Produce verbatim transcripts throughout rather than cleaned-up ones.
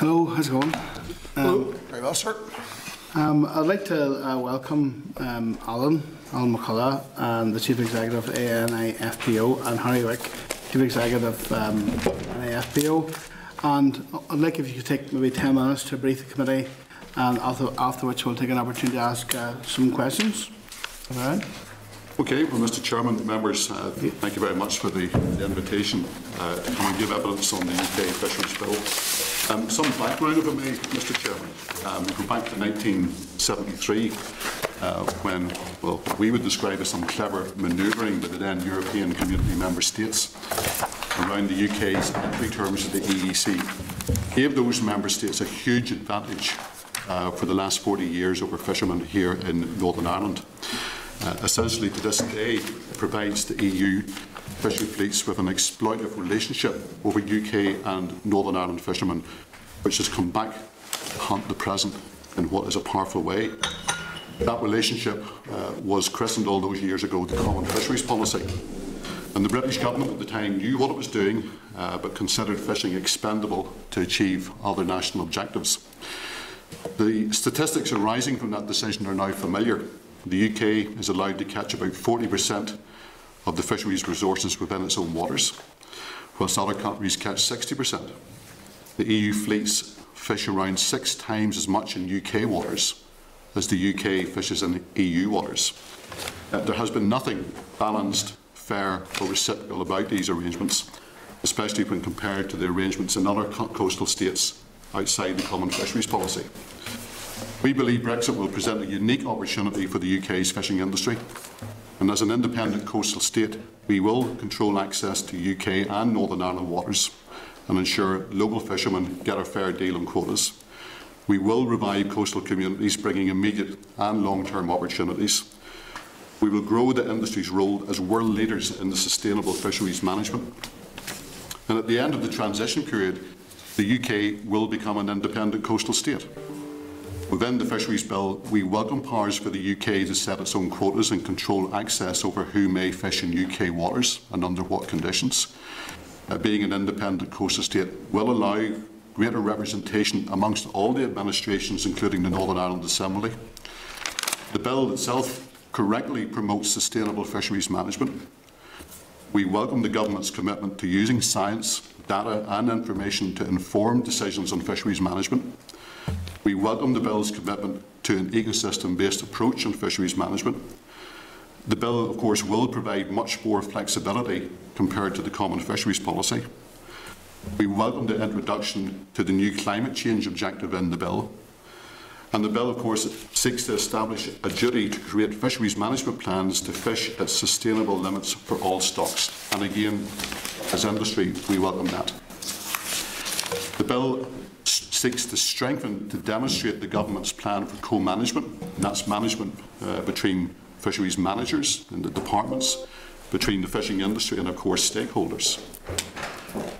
Hello, how's it going? Um, Hello. Very well, sir. Um, I'd like to uh, welcome um, Alan, Alan McCullough, um, the Chief Executive of A N I F P O, and Harry Wick, Chief Executive of um, A N I F P O. And I'd like if you could take maybe ten minutes to brief the committee, and after, after which we'll take an opportunity to ask uh, some questions. All right. Okay, well, Mister Chairman, members, uh, thank you very much for the, the invitation uh, to come and give evidence on the U K Fisheries Bill. Um, some background of it, may, Mister Chairman. Um, we go back to nineteen seventy-three, uh, when, well, we would describe as some clever manoeuvring by the then European Community member states around the U K's entry terms of the E E C, gave those member states a huge advantage uh, for the last forty years over fishermen here in Northern Ireland. Uh, essentially, to this day, it provides the E U fishery fleets with an exploitative relationship over U K and Northern Ireland fishermen, which has come back to haunt the present in what is a powerful way. That relationship uh, was christened all those years ago the Common Fisheries Policy. And the British government at the time knew what it was doing, uh, but considered fishing expendable to achieve other national objectives. The statistics arising from that decision are now familiar. The U K is allowed to catch about forty percent of the fisheries resources within its own waters, whilst other countries catch sixty percent. The E U fleets fish around six times as much in U K waters as the U K fishes in E U waters. Uh, there has been nothing balanced, fair or reciprocal about these arrangements, especially when compared to the arrangements in other coastal states outside the Common Fisheries Policy. We believe Brexit will present a unique opportunity for the U K's fishing industry, and as an independent coastal state, we will control access to U K and Northern Ireland waters and ensure local fishermen get a fair deal on quotas. We will revive coastal communities, bringing immediate and long-term opportunities. We will grow the industry's role as world leaders in the sustainable fisheries management. And at the end of the transition period, the U K will become an independent coastal state. Within the Fisheries Bill, we welcome powers for the U K to set its own quotas and control access over who may fish in U K waters and under what conditions. Uh, being an independent coastal state will allow greater representation amongst all the administrations, including the Northern Ireland Assembly. The bill itself correctly promotes sustainable fisheries management. We welcome the government's commitment to using science, data and information to inform decisions on fisheries management. We welcome the bill's commitment to an ecosystem-based approach on fisheries management. The bill, of course, will provide much more flexibility compared to the Common Fisheries Policy. We welcome the introduction to the new climate change objective in the bill. And the bill, of course, seeks to establish a duty to create fisheries management plans to fish at sustainable limits for all stocks. And again, as industry, we welcome that. The bill seeks to strengthen, to demonstrate the government's plan for co-management, and that's management uh, between fisheries managers and the departments, between the fishing industry and, of course, stakeholders.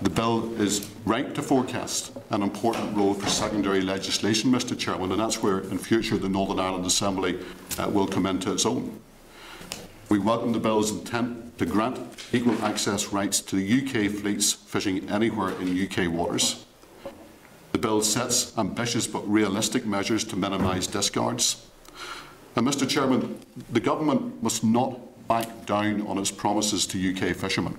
The bill is right to forecast an important role for secondary legislation, Mister Chairman, and that's where, in future, the Northern Ireland Assembly uh, will come into its own. We welcome the bill's intent to grant equal access rights to the U K fleets fishing anywhere in U K waters. The bill sets ambitious but realistic measures to minimise discards. And Mister Chairman, the government must not back down on its promises to U K fishermen.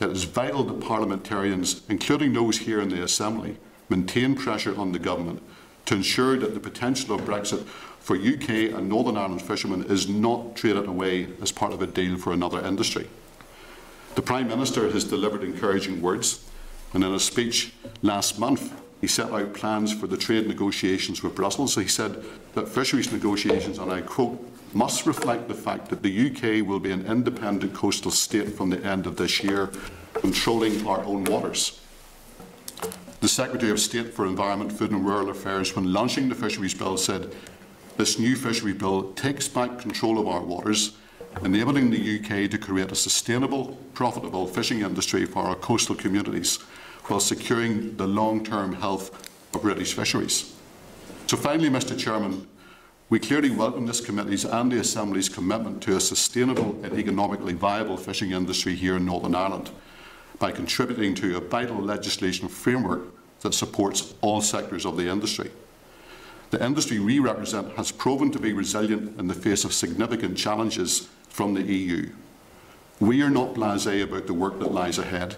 It is vital that parliamentarians, including those here in the Assembly, maintain pressure on the government to ensure that the potential of Brexit for U K and Northern Ireland fishermen is not traded away as part of a deal for another industry. The Prime Minister has delivered encouraging words, and in a speech last month, he set out plans for the trade negotiations with Brussels. He said that fisheries negotiations, and I quote, must reflect the fact that the U K will be an independent coastal state from the end of this year, controlling our own waters. The Secretary of State for Environment, Food and Rural Affairs, when launching the Fisheries Bill, said this new fishery bill takes back control of our waters, enabling the U K to create a sustainable, profitable fishing industry for our coastal communities, while securing the long-term health of British fisheries. So finally, Mister Chairman, we clearly welcome this committee's and the Assembly's commitment to a sustainable and economically viable fishing industry here in Northern Ireland by contributing to a vital legislation framework that supports all sectors of the industry. The industry we represent has proven to be resilient in the face of significant challenges from the E U. We are not blasé about the work that lies ahead,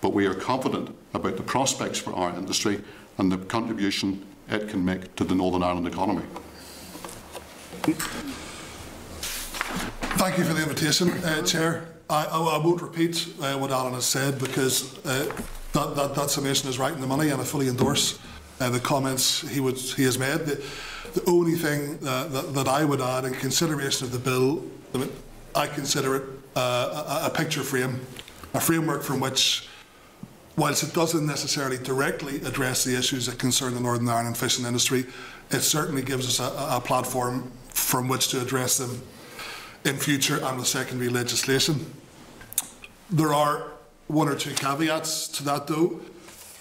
but we are confident about the prospects for our industry and the contribution it can make to the Northern Ireland economy. Thank you for the invitation, uh, Chair. I, I won't repeat uh, what Alan has said, because uh, that, that, that summation is right in the money, and I fully endorse Uh, the comments he, would, he has made. The, the only thing uh, that, that I would add in consideration of the bill, I, mean, I consider it uh, a, a picture frame, a framework from which, whilst it doesn't necessarily directly address the issues that concern the Northern Ireland fishing industry, it certainly gives us a, a platform from which to address them in future and with secondary legislation. There are one or two caveats to that, though.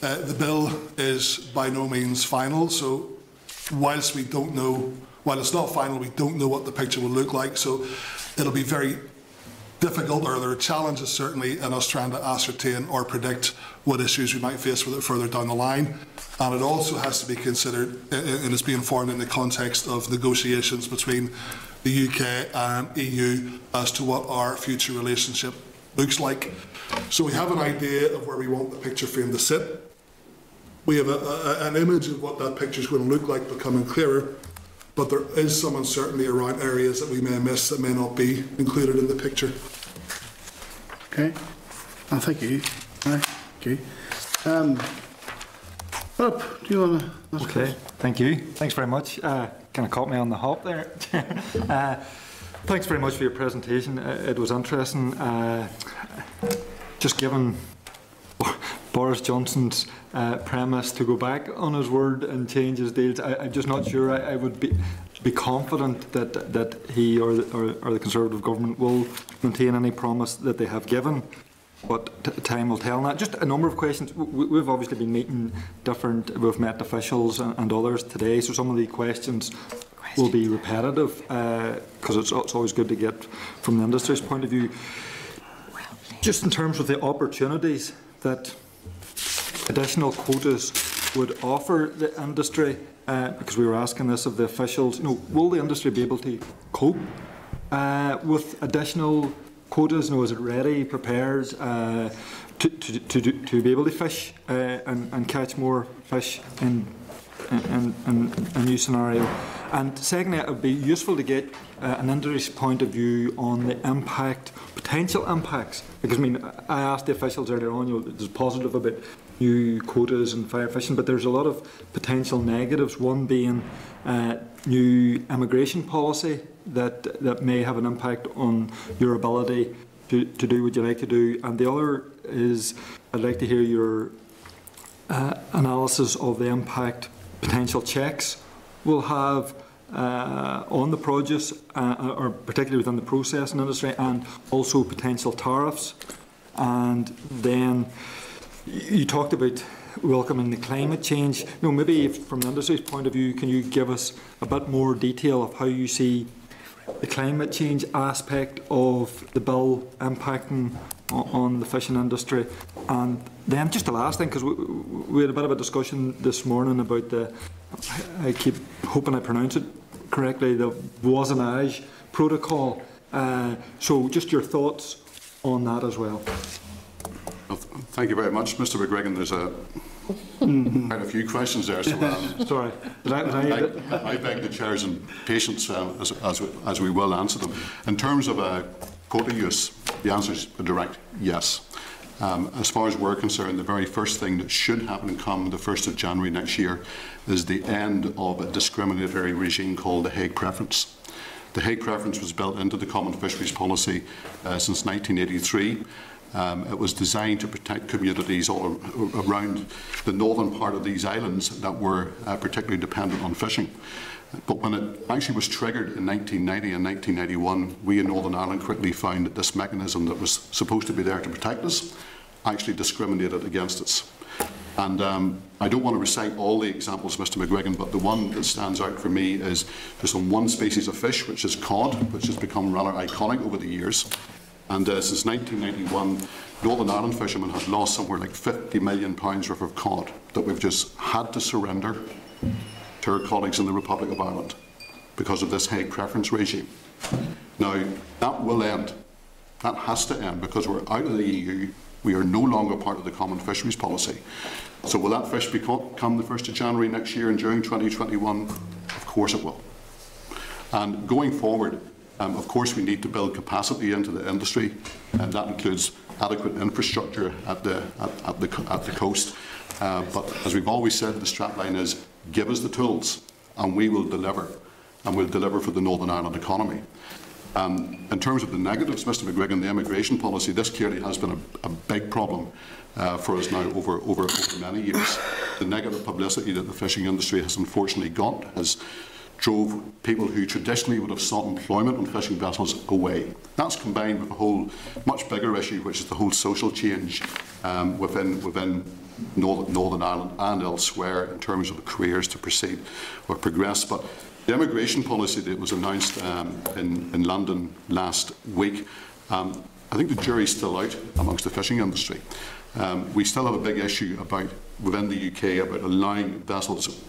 Uh, the bill is by no means final, so whilst we don't know, while it's not final, we don't know what the picture will look like, so it'll be very difficult, or there are challenges certainly in us trying to ascertain or predict what issues we might face with it further down the line. And it also has to be considered, and it's being formed in the context of negotiations between the U K and E U as to what our future relationship looks like. So we have an idea of where we want the picture frame to sit. We have a, a, an image of what that picture is going to look like becoming clearer, but there is some uncertainty around areas that we may miss that may not be included in the picture. Okay. Oh, thank you. Right. Okay. Um, Rob, do you want to... That's okay. Close. Thank you. Thanks very much. Uh, kind of caught me on the hop there. uh, thanks very much for your presentation. It, it was interesting. Uh, just given Boris Johnson's uh, premise to go back on his word and change his deals, I, I'm just not sure I, I would be be confident that that he or the, or, or the Conservative government will maintain any promise that they have given. But t time will tell. Now, just a number of questions. We, we've obviously been meeting different. We've met officials and, and others today, so some of the questions will be repetitive, because uh, it's, it's always good to get from the industry's point of view. Just in terms of the opportunities that additional quotas would offer the industry, uh, because we were asking this of the officials, you know, will the industry be able to cope uh, with additional quotas? You know, is it ready, prepared uh, to, to, to, to be able to fish uh, and, and catch more fish in, in, in, in a new scenario? And secondly, it would be useful to get uh, an industry's point of view on the impact, potential impacts. Because I mean, I asked the officials earlier on, you know, there's positive about new quotas and fire fishing, but there's a lot of potential negatives. One being uh, new immigration policy that that may have an impact on your ability to to do what you like to do. And the other is, I'd like to hear your uh, analysis of the impact potential checks will have uh, on the produce, uh, or particularly within the processing industry, and also potential tariffs. And then you talked about welcoming the climate change. You know, maybe if, from the industry's point of view, can you give us a bit more detail of how you see the climate change aspect of the bill impacting on, on the fishing industry? And then just the last thing, because we, we had a bit of a discussion this morning about the, I keep hoping I pronounce it correctly, the Voisinage protocol. Uh, so just your thoughts on that as well. Well, thank you very much, Mister McGregor. There's a, quite a few questions there. So, um, sorry. Did I, did I, beg, I beg the Chair's patience uh, as, as, we, as we will answer them. In terms of uh, quota use, the answer is a direct yes. Um, as far as we're concerned, the very first thing that should happen come the first of January next year is the end of a discriminatory regime called the Hague Preference. The Hague Preference was built into the Common Fisheries Policy uh, since nineteen eighty-three. Um, it was designed to protect communities all around the northern part of these islands that were uh, particularly dependent on fishing. But when it actually was triggered in nineteen ninety and nineteen ninety-one, we in Northern Ireland quickly found that this mechanism that was supposed to be there to protect us actually discriminated against us. And um, I don't want to recite all the examples, Mister McGuigan, but the one that stands out for me is just on one species of fish, which is cod, which has become rather iconic over the years. And uh, since nineteen ninety-one, Northern Ireland fishermen had lost somewhere like fifty million pounds worth of cod that we've just had to surrender to our colleagues in the Republic of Ireland because of this Hague Preference regime. Now, that will end. That has to end because we're out of the E U. We are no longer part of the Common Fisheries Policy. So will that fish be caught come the first of January next year and during twenty twenty-one? Of course it will. And going forward, um, of course we need to build capacity into the industry, and that includes adequate infrastructure at the, at, at the, at the coast. Uh, but as we've always said, the strapline is, give us the tools and we will deliver, and we'll deliver for the Northern Ireland economy. Um, in terms of the negatives, Mister McGuigan, the immigration policy, this clearly has been a, a big problem uh, for us now over, over, over many years. The negative publicity that the fishing industry has unfortunately got has drove people who traditionally would have sought employment on fishing vessels away. That's combined with a whole much bigger issue, which is the whole social change um, within, within Northern, Northern Ireland and elsewhere in terms of the careers to proceed or progress. But the immigration policy that was announced um, in, in London last week, um, I think the jury's still out amongst the fishing industry. Um, we still have a big issue about, within the U K, about allowing vessels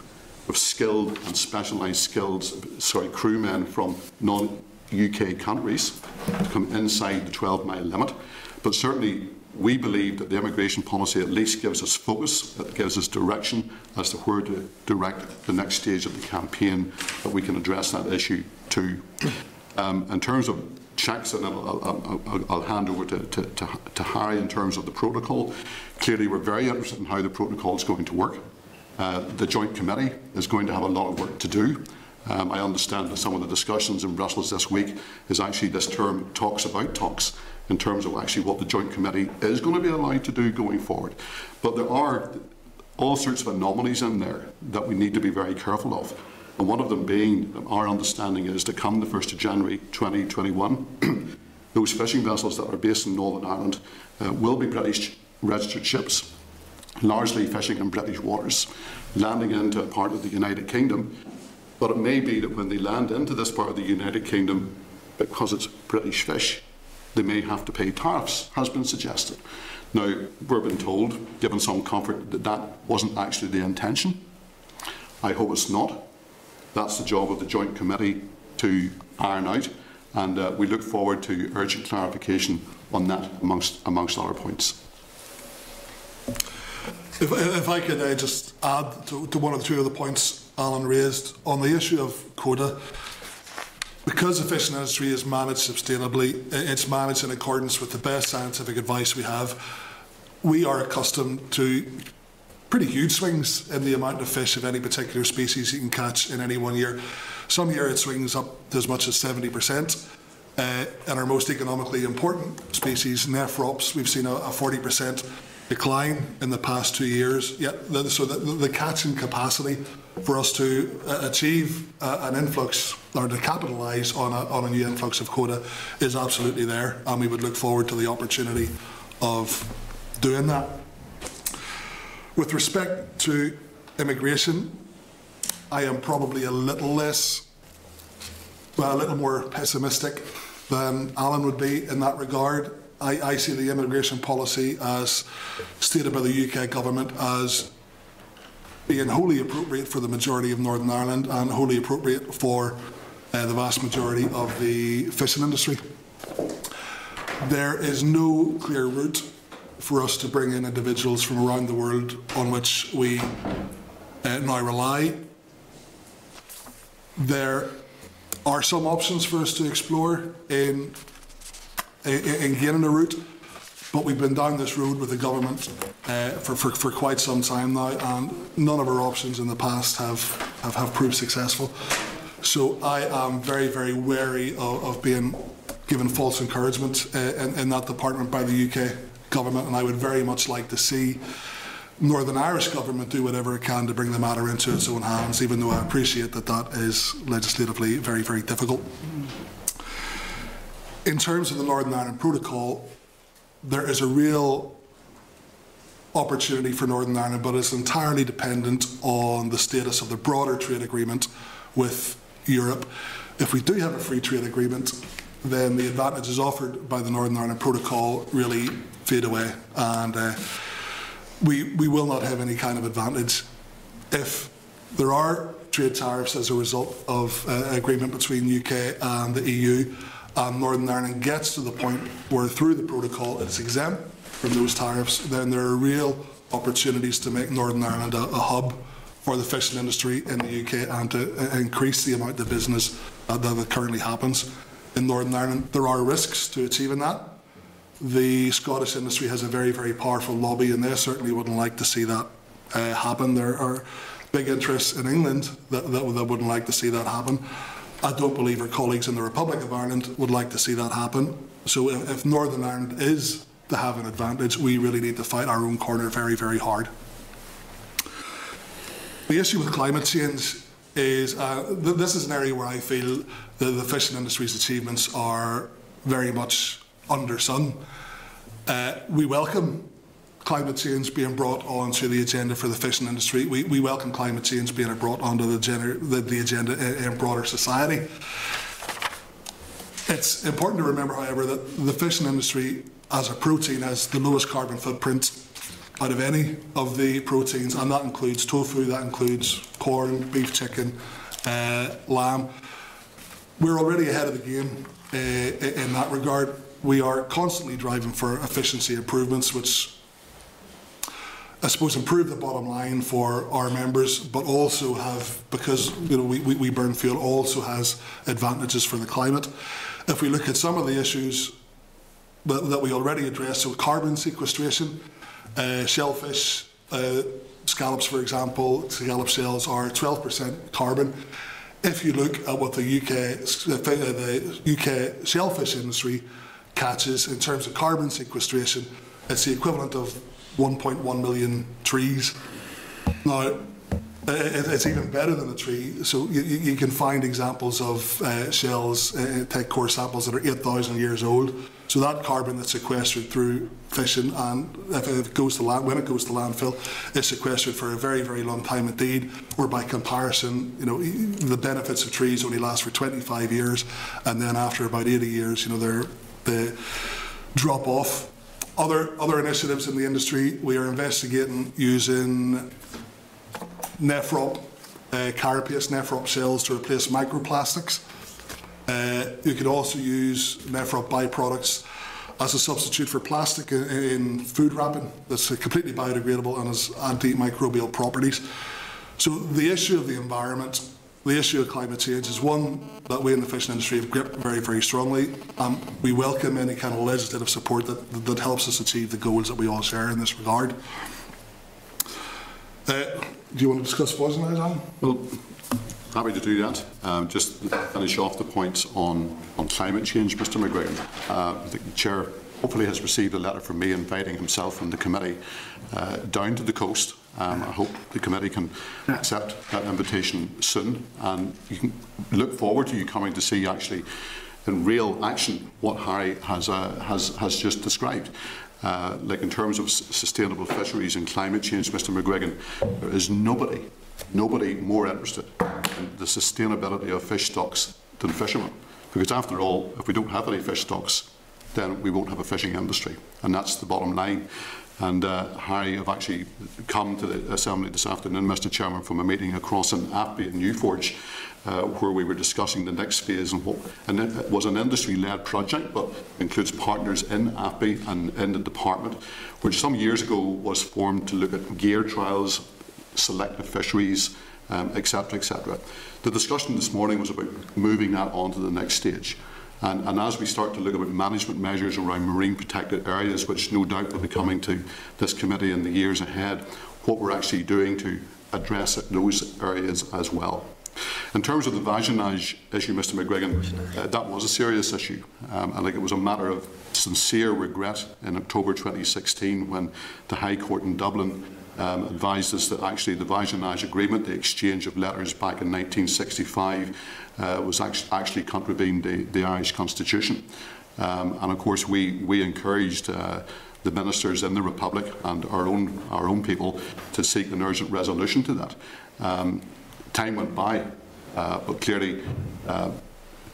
of skilled and specialised skilled, sorry, crewmen from non-U K countries to come inside the twelve mile limit. But certainly we believe that the immigration policy at least gives us focus, it gives us direction as to where to direct the next stage of the campaign that we can address that issue to. Um, in terms of checks, and I'll, I'll, I'll hand over to, to, to, to Harry in terms of the protocol, clearly we're very interested in how the protocol is going to work. Uh, the Joint Committee is going to have a lot of work to do. Um, I understand that some of the discussions in Brussels this week is actually this term talks about talks in terms of actually what the Joint Committee is going to be allowed to do going forward. But there are all sorts of anomalies in there that we need to be very careful of. And one of them being, our understanding is, to come the first of January twenty twenty-one, those fishing vessels that are based in Northern Ireland uh, will be British registered ships, largely fishing in British waters, landing into a part of the United Kingdom. But it may be that when they land into this part of the United Kingdom, because it's British fish, they may have to pay tariffs, has been suggested. Now, we've been told, given some comfort, that that wasn't actually the intention. I hope it's not. That's the job of the Joint Committee to iron out, and uh, we look forward to urgent clarification on that amongst, amongst other points. If, if I could uh, just add to, to one or two of the points Alan raised on the issue of quota. Because the fishing industry is managed sustainably, it's managed in accordance with the best scientific advice we have. We are accustomed to pretty huge swings in the amount of fish of any particular species you can catch in any one year. Some year it swings up to as much as seventy percent. Uh, in our most economically important species, Nephrops, we've seen a, a forty percent decline in the past two years. Yet, the, so the, the catching capacity for us to uh, achieve uh, an influx, or to capitalise on a, on a new influx of quota, is absolutely there, and we would look forward to the opportunity of doing that. With respect to immigration, I am probably a little less, well, a little more pessimistic than Alan would be in that regard. I, I see the immigration policy as stated by the U K government as being wholly appropriate for the majority of Northern Ireland and wholly appropriate for uh, the vast majority of the fishing industry. There is no clear route for us to bring in individuals from around the world on which we uh, now rely. There are some options for us to explore in in gaining a route, but we've been down this road with the government uh, for, for, for quite some time now, and none of our options in the past have, have, have proved successful. So I am very, very wary of, of being given false encouragement uh, in, in that department by the U K government, and I would very much like to see Northern Irish government do whatever it can to bring the matter into its own hands, even though I appreciate that that is legislatively very, very difficult. In terms of the Northern Ireland Protocol, there is a real opportunity for Northern Ireland, but it's entirely dependent on the status of the broader trade agreement with Europe. If we do have a free trade agreement, then the advantages offered by the Northern Ireland Protocol really fade away, and uh, we, we will not have any kind of advantage if there are trade tariffs as a result of uh, agreement between the U K and the E U, and Northern Ireland gets to the point where through the protocol it's exempt from those tariffs, then there are real opportunities to make Northern Ireland a, a hub for the fishing industry in the U K and to uh, increase the amount of business uh, that currently happens in Northern Ireland. There are risks to achieving that. The Scottish industry has a very, very powerful lobby, and they certainly wouldn't like to see that uh, happen. There are big interests in England that, that, that wouldn't like to see that happen. I don't believe our colleagues in the Republic of Ireland would like to see that happen. So if, if Northern Ireland is to have an advantage, we really need to fight our own corner very, very hard. The issue with climate change is, uh, th this is an area where I feel that the fishing industry's achievements are very much undersung. Uh, we welcome climate change being brought onto the agenda for the fishing industry. We, we welcome climate change being brought onto the, gener the, the agenda in, in broader society. It's important to remember, however, that the fishing industry as a protein has the lowest carbon footprint out of any of the proteins, and that includes tofu, that includes corn, beef, chicken, uh, lamb. We're already ahead of the game uh, in that regard. We are constantly driving for efficiency improvements, which I suppose improve the bottom line for our members, but also have, because you know we, we, we burn fuel, also has advantages for the climate. If we look at some of the issues that, that we already address, so carbon sequestration, uh, shellfish, uh, scallops, for example, scallop shells are twelve percent carbon. If you look at what the U K, the U K shellfish industry catches in terms of carbon sequestration, it's the equivalent of one point one million trees. Now, it's even better than a tree, so you, you can find examples of uh, shells, uh, tech core samples that are eight thousand years old. So that carbon that's sequestered through fishing, and if it goes to land, when it goes to landfill, it's sequestered for a very, very long time indeed. Or by comparison, you know, the benefits of trees only last for twenty-five years, and then after about eighty years, you know, they're, they drop off. Other, other initiatives in the industry, we are investigating using nephrop, uh, carapace nephrop shells to replace microplastics. Uh, you could also use nephrop byproducts as a substitute for plastic in, in food wrapping that's completely biodegradable and has antimicrobial properties. So the issue of the environment, the issue of climate change is one that we in the fishing industry have gripped very, very strongly. Um, we welcome any kind of legislative support that, that helps us achieve the goals that we all share in this regard. Uh, do you want to discuss Voisinage, Alan? Well, happy to do that. Um, just finish off the points on, on climate change, Mister McGregor. Uh, the Chair hopefully has received a letter from me inviting himself and the committee uh, down to the coast. Um, I hope the committee can accept that invitation soon, and you can look forward to you coming to see actually in real action what Harry has, uh, has, has just described. Uh, like in terms of sustainable fisheries and climate change, Mister McGregor, there is nobody, nobody more interested in the sustainability of fish stocks than fishermen. Because after all, if we don't have any fish stocks, then we won't have a fishing industry, and that's the bottom line. And uh, Harry, I've actually come to the Assembly this afternoon, Mister Chairman, from a meeting across in A F B I in New Forge, uh, where we were discussing the next phase, and, what, and it was an industry-led project, but includes partners in A F B I and in the department, which some years ago was formed to look at gear trials, selective fisheries, um, et cetera, et cetera. The discussion this morning was about moving that on to the next stage. And, and as we start to look at management measures around marine protected areas, which no doubt will be coming to this committee in the years ahead, what we're actually doing to address those areas as well. In terms of the Voisinage issue, Mister McGregor, uh, that was a serious issue. Um, I think it was a matter of sincere regret in October twenty sixteen when the High Court in Dublin Um, advised us that actually the Voisinage Agreement, the exchange of letters back in nineteen sixty-five, uh, was actually, actually contravened the, the Irish Constitution. Um, and of course we, we encouraged uh, the ministers in the Republic and our own, our own people to seek an urgent resolution to that. Um, time went by, uh, but clearly uh,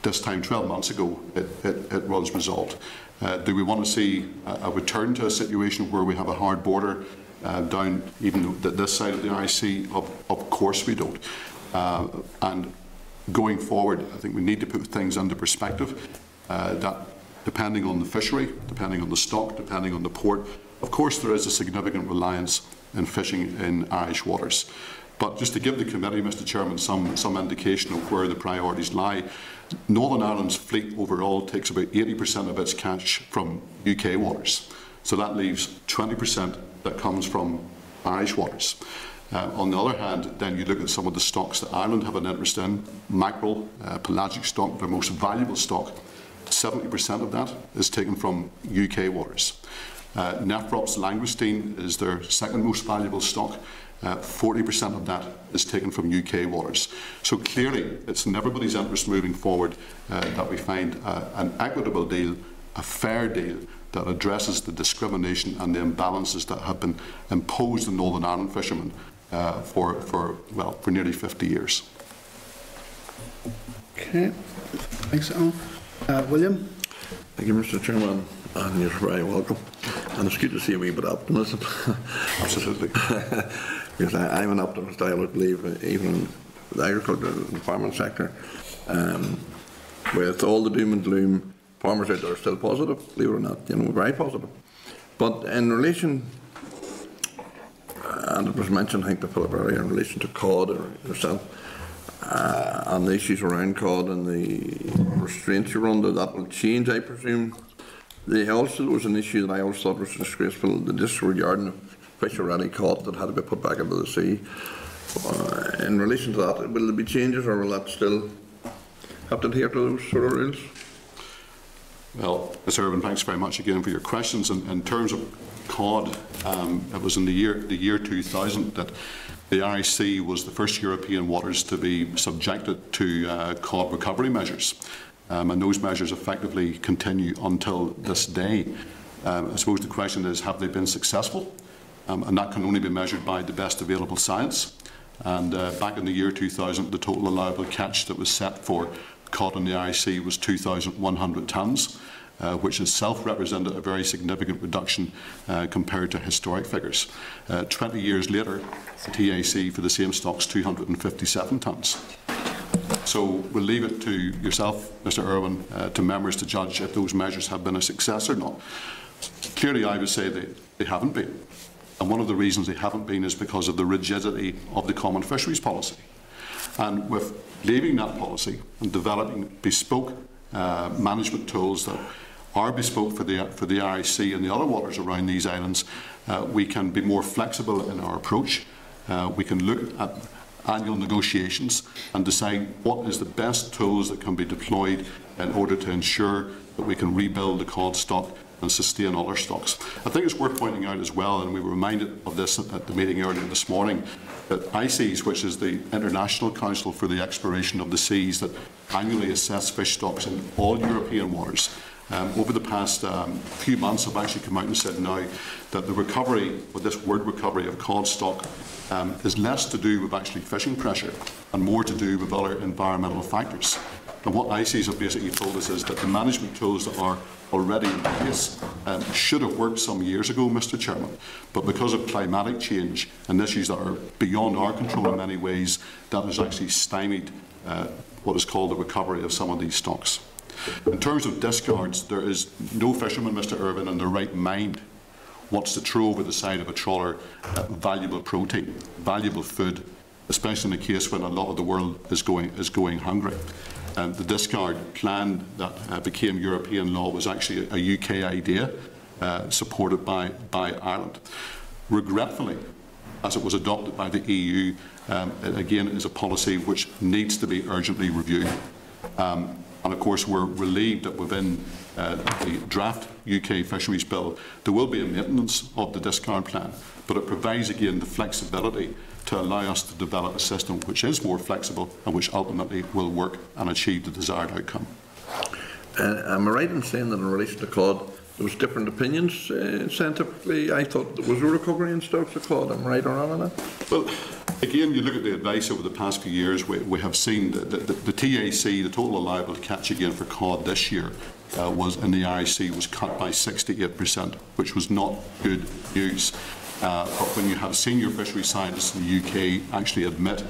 this time twelve months ago, it, it, it was resolved. Uh, do we want to see a, a return to a situation where we have a hard border uh, down even th this side of the I C? Of, of course we don't. Uh, and going forward, I think we need to put things into perspective, uh, that depending on the fishery, depending on the stock, depending on the port, of course there is a significant reliance in fishing in Irish waters. But just to give the committee, Mister Chairman, some, some indication of where the priorities lie, Northern Ireland's fleet overall takes about eighty percent of its catch from U K waters. So that leaves twenty percent that comes from Irish waters. Uh, on the other hand, then you look at some of the stocks that Ireland have an interest in, mackerel, uh, pelagic stock, their most valuable stock, seventy percent of that is taken from U K waters. Uh, Nephrops langoustine is their second most valuable stock. forty percent uh, of that is taken from U K waters. So clearly, it's in everybody's interest moving forward uh, that we find uh, an equitable deal, a fair deal, that addresses the discrimination and the imbalances that have been imposed on Northern Ireland fishermen uh, for, for, well, for nearly fifty years. Okay. Thanks, Alan. Uh, William? Thank you, Mister Chairman, and you're very welcome. And it's good to see a wee bit of optimism. Absolutely. Because I, I'm an optimist, I would believe, even in the agriculture and farming sector. Um, with all the doom and gloom, farmers out there are still positive, believe it or not, you know, very positive. But in relation, and it was mentioned, I think, by Philip earlier, in relation to cod or yourself, uh, and the issues around cod and the restraints you're under, that will change, I presume. There also was an issue that I always thought was disgraceful, the disregarding of fish already caught that had to be put back into the sea. Uh, in relation to that, will there be changes, or will that still have to adhere to those sort of rules? Well, Mister Irwin, thanks very much again for your questions. In, in terms of cod, um, it was in the year, the year two thousand that the R I C was the first European waters to be subjected to uh, cod recovery measures. Um, and those measures effectively continue until this day. Um, I suppose the question is, have they been successful? Um, and that can only be measured by the best available science. And uh, back in the year two thousand, the total allowable catch that was set for cod in the I C was two thousand one hundred tonnes, uh, which itself represented a very significant reduction uh, compared to historic figures. Uh, twenty years later, the T A C for the same stock is two hundred fifty-seven tonnes. So we'll leave it to yourself, Mister Irwin, uh, to members to judge if those measures have been a success or not. Clearly, I would say they, they haven't been. And one of the reasons they haven't been is because of the rigidity of the Common Fisheries Policy. And with leaving that policy and developing bespoke uh, management tools that are bespoke for the, for the R I C and the other waters around these islands, uh, we can be more flexible in our approach. Uh, we can look at annual negotiations and decide what is the best tools that can be deployed in order to ensure that we can rebuild the cod stock and sustain other stocks. I think it's worth pointing out as well, and we were reminded of this at the meeting earlier this morning, that ICES, which is the International Council for the Exploration of the Seas that annually assess fish stocks in all European waters, um, over the past um, few months have actually come out and said now that the recovery, with this word recovery, of cod stock um, is less to do with actually fishing pressure and more to do with other environmental factors. And what ICES have basically told us is that the management tools that are already in place um, should have worked some years ago, Mister Chairman, but because of climatic change and issues that are beyond our control in many ways, that has actually stymied uh, what is called the recovery of some of these stocks. In terms of discards, there is no fisherman, Mister Irwin, in their right mind wants to throw over the side of a trawler uh, valuable protein, valuable food, especially in the case when a lot of the world is going, is going hungry. Um, the discard plan that uh, became European law was actually a, a U K idea uh, supported by, by Ireland. Regretfully, as it was adopted by the E U, um, it again is a policy which needs to be urgently reviewed. Um, and of course we're relieved that within uh, the draft U K Fisheries Bill there will be a maintenance of the discard plan, but it provides again the flexibility to allow us to develop a system which is more flexible and which ultimately will work and achieve the desired outcome. Uh, am I right in saying that in relation to cod, There was different opinions uh, scientifically. I thought there was a recovery in stocks of cod. I'm right or wrong on that? Well, again, you look at the advice over the past few years. We, we have seen that the, the, the T A C, the total allowable catch again for cod this year, uh, was in the I C was cut by sixty-eight percent, which was not good news. Uh, but when you have senior fishery scientists in the U K actually admit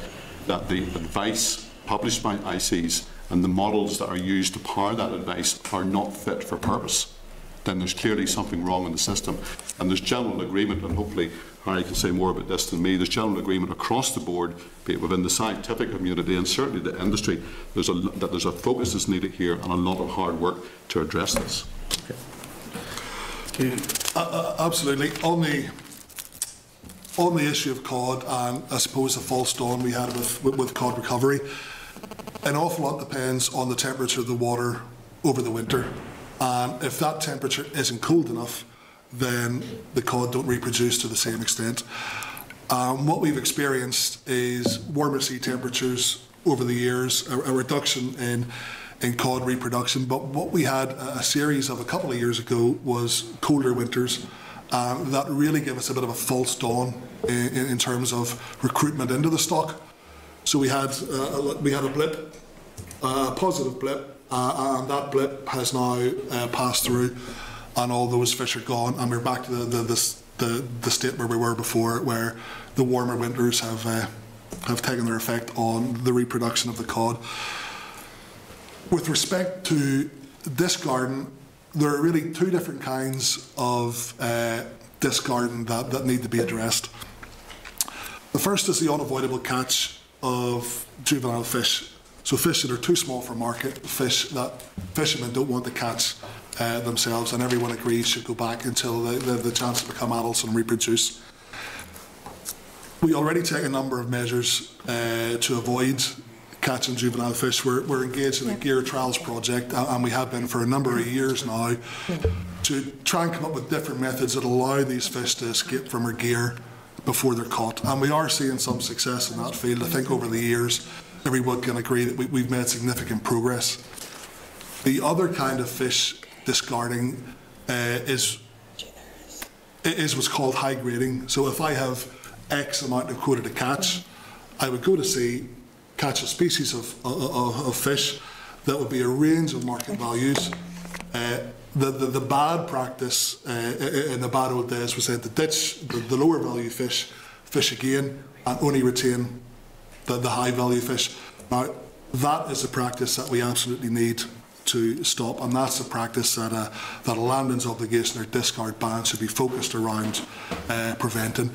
that the advice published by I C E S and the models that are used to power that advice are not fit for purpose, then there's clearly something wrong in the system. And there's general agreement, and hopefully Harry can say more about this than me, there's general agreement across the board, be it within the scientific community and certainly the industry, there's a, that there's a focus that's needed here and a lot of hard work to address this. Okay. Uh, absolutely. On the, on the issue of cod, and I suppose the false dawn we had with, with cod recovery, an awful lot depends on the temperature of the water over the winter. And if that temperature isn't cold enough, then the cod don't reproduce to the same extent. Um, what we've experienced is warmer sea temperatures over the years, a, a reduction in, in cod reproduction. But what we had a series of a couple of years ago was colder winters. Um, that really gave us a bit of a false dawn in, in terms of recruitment into the stock. So we had, uh, we had a blip, uh, a positive blip. Uh, and that blip has now uh, passed through, and all those fish are gone, and we're back to the the, the, the, the state where we were before, where the warmer winters have uh, have taken their effect on the reproduction of the cod. With respect to discarding, there are really two different kinds of uh, discarding that, that need to be addressed. The first is the unavoidable catch of juvenile fish. So fish that are too small for market, fish that fishermen don't want to catch uh, themselves, and everyone agrees should go back until they, they have the chance to become adults and reproduce. We already take a number of measures uh, to avoid catching juvenile fish. We're, we're engaged in a gear trials project, and we have been for a number of years now, to try and come up with different methods that allow these fish to escape from our gear before they're caught. And we are seeing some success in that field. I think over the years, everyone can agree that we, we've made significant progress. The other kind of fish discarding uh, is, is what's called high grading. So if I have X amount of quota to catch, I would go to sea, catch a species of, of, of fish that would be a range of market values. Uh, the, the, the bad practice uh, in the bad old days was that to ditch the, the lower value fish, fish again, and only retain The, the high value fish. Now, that is the practice that we absolutely need to stop, and that's the practice that a, that a landings obligation or discard ban should be focused around uh, preventing.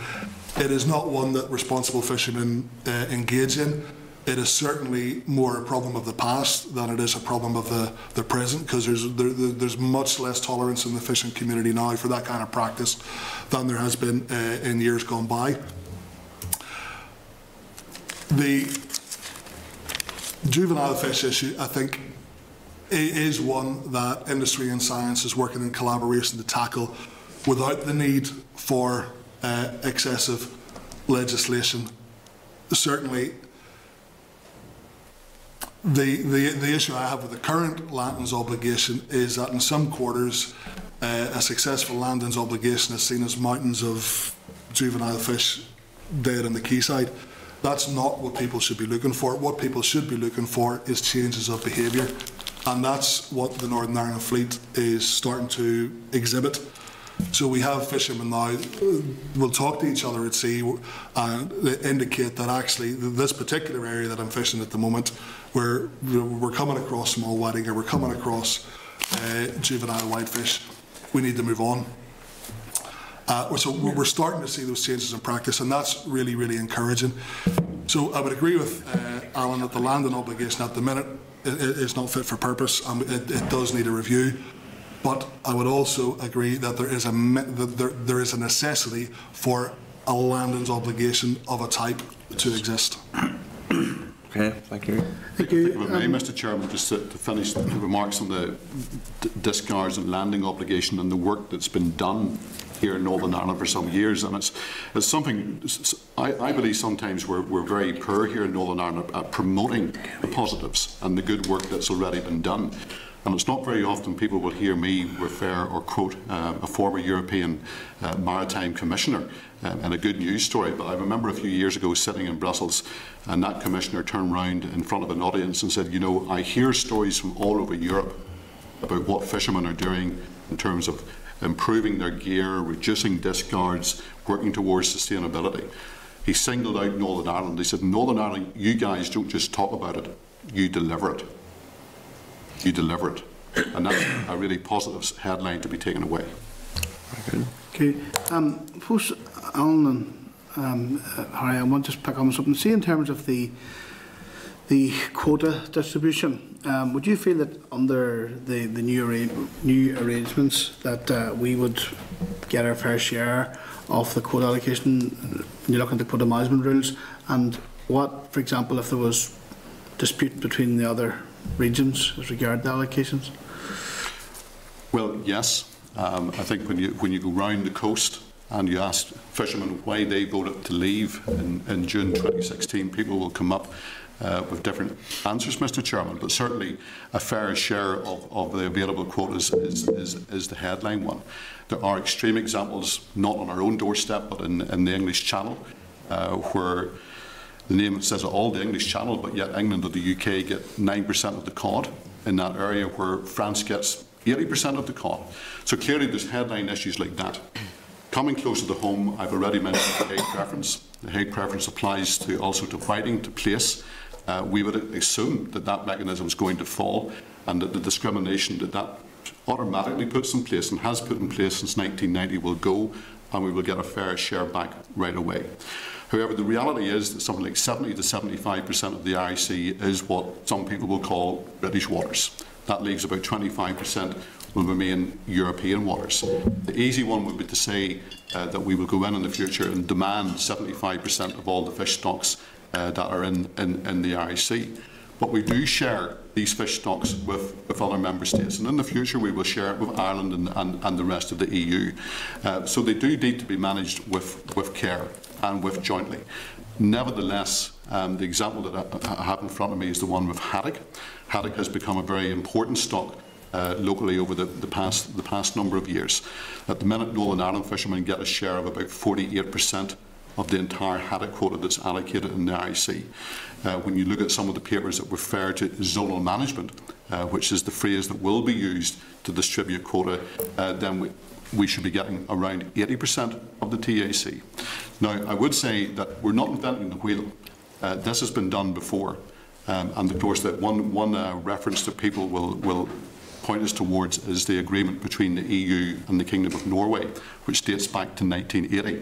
It is not one that responsible fishermen uh, engage in. It is certainly more a problem of the past than it is a problem of the, the present, because there's, there, there's much less tolerance in the fishing community now for that kind of practice than there has been uh, in years gone by. The juvenile fish issue, I think, is one that industry and science is working in collaboration to tackle without the need for uh, excessive legislation. Certainly, the, the, the issue I have with the current landings obligation is that in some quarters, uh, a successful landings obligation is seen as mountains of juvenile fish dead on the quayside. That's not what people should be looking for. What people should be looking for is changes of behaviour, and that's what the Northern Ireland fleet is starting to exhibit. So we have fishermen now will talk to each other at sea and indicate that actually this particular area that I'm fishing at the moment, where we're coming across small whiting or we're coming across uh, juvenile whitefish, we need to move on. Uh, so we're starting to see those changes in practice, and that's really, really encouraging. So I would agree with uh, Alan that the landing obligation at the minute is not fit for purpose, and it, it does need a review. But I would also agree that there is a that there, there is a necessity for a landings obligation of a type to exist. Okay, thank you. Thank you. If I may, um, Mister Chairman, just to, to finish the remarks on the d discards and landing obligation and the work that's been done here in Northern Ireland for some years, and it's, it's something I, I believe sometimes we're, we're very poor here in Northern Ireland at promoting the positives and the good work that's already been done. And it's not very often people will hear me refer or quote uh, a former European uh, Maritime Commissioner um, in a good news story, but I remember a few years ago sitting in Brussels and that Commissioner turned round in front of an audience and said, you know, I hear stories from all over Europe about what fishermen are doing in terms of improving their gear, reducing discards, working towards sustainability. He singled out Northern Ireland. He said, Northern Ireland, you guys don't just talk about it, you deliver it. You deliver it. And that's a really positive headline to be taken away. Okay. Um, first, Alan and um, Harry, I want to just pick on something. See, in terms of the the quota distribution, um, would you feel that under the, the new, arra new arrangements that uh, we would get our fair share of the quota allocation? You look at the quota management rules and what, for example, if there was dispute between the other regions as regard the allocations? Well, yes. Um, I think when you, when you go round the coast and you ask fishermen why they voted to leave in, in June twenty sixteen, people will come up Uh, with different answers, Mister Chairman, but certainly a fair share of, of the available quotas is, is, is the headline one. There are extreme examples, not on our own doorstep, but in, in the English Channel, uh, where the name says it all, the English Channel, but yet England or the U K get nine percent of the cod in that area where France gets eighty percent of the cod. So clearly there's headline issues like that. Coming closer to home, I've already mentioned the Hague Preference. The Hague Preference applies to also to fighting, to place. Uh, we would assume that that mechanism is going to fall and that the discrimination that that automatically puts in place and has put in place since nineteen ninety will go, and we will get a fair share back right away. However, the reality is that something like seventy to seventy-five percent of the I R C is what some people will call British waters. That leaves about twenty-five percent will remain European waters. The easy one would be to say uh, that we will go in in the future and demand seventy-five percent of all the fish stocks Uh, that are in, in, in the I R C. But we do share these fish stocks with, with other member states, and in the future we will share it with Ireland and, and, and the rest of the E U. Uh, so they do need to be managed with, with care and with jointly. Nevertheless, um, the example that I, I have in front of me is the one with haddock. Haddock has become a very important stock Uh, locally over the, the past the past number of years. At the minute, Northern Ireland fishermen get a share of about forty-eight percent of the entire haddock quota that's allocated in the I C. Uh, when you look at some of the papers that refer to zonal management, uh, which is the phrase that will be used to distribute quota, uh, then we, we should be getting around eighty percent of the T A C. Now, I would say that we're not inventing the wheel. Uh, this has been done before. Um, and of course, that one, one uh, reference that people will, will point us towards is the agreement between the E U and the Kingdom of Norway, which dates back to nineteen eighty.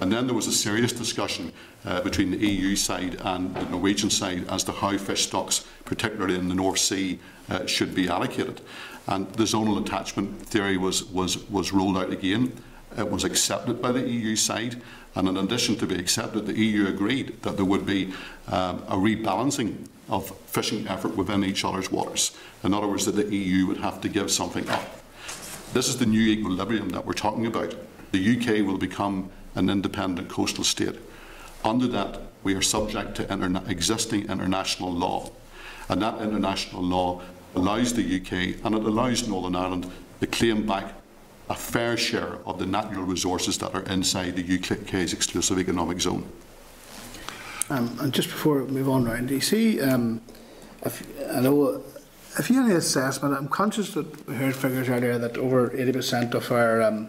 And then there was a serious discussion uh, between the E U side and the Norwegian side as to how fish stocks, particularly in the North Sea, uh, should be allocated. And the zonal attachment theory was, was, was rolled out again. It was accepted by the E U side, and in addition to be accepted, the E U agreed that there would be um, a rebalancing of fishing effort within each other's waters. In other words, that the E U would have to give something up. This is the new equilibrium that we're talking about. The U K will become an independent coastal state. Under that, we are subject to interna- existing international law. And that international law allows the U K, and it allows Northern Ireland, to claim back a fair share of the natural resources that are inside the U K's exclusive economic zone. Um, and just before we move on round, do you see, um, if, I know, if you have any assessment, I'm conscious that we heard figures earlier that over eighty percent of our um,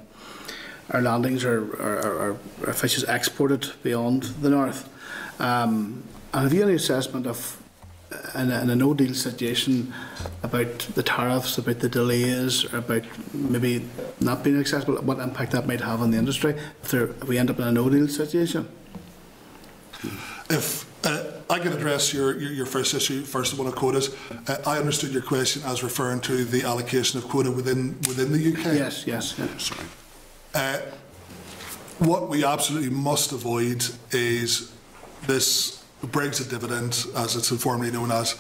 our landings are, are, are, are fish is exported beyond the north. Um, and have you any assessment of, in a, in a no-deal situation, about the tariffs, about the delays, or about maybe not being accessible, what impact that might have on the industry if, there, if we end up in a no-deal situation? If uh, I can address your, your, your first issue, first one of quotas, uh, I understood your question as referring to the allocation of quota within within the U K. Yes, yes. yes. Sorry. Uh, what we absolutely must avoid is this Brexit dividend, as it's informally known as,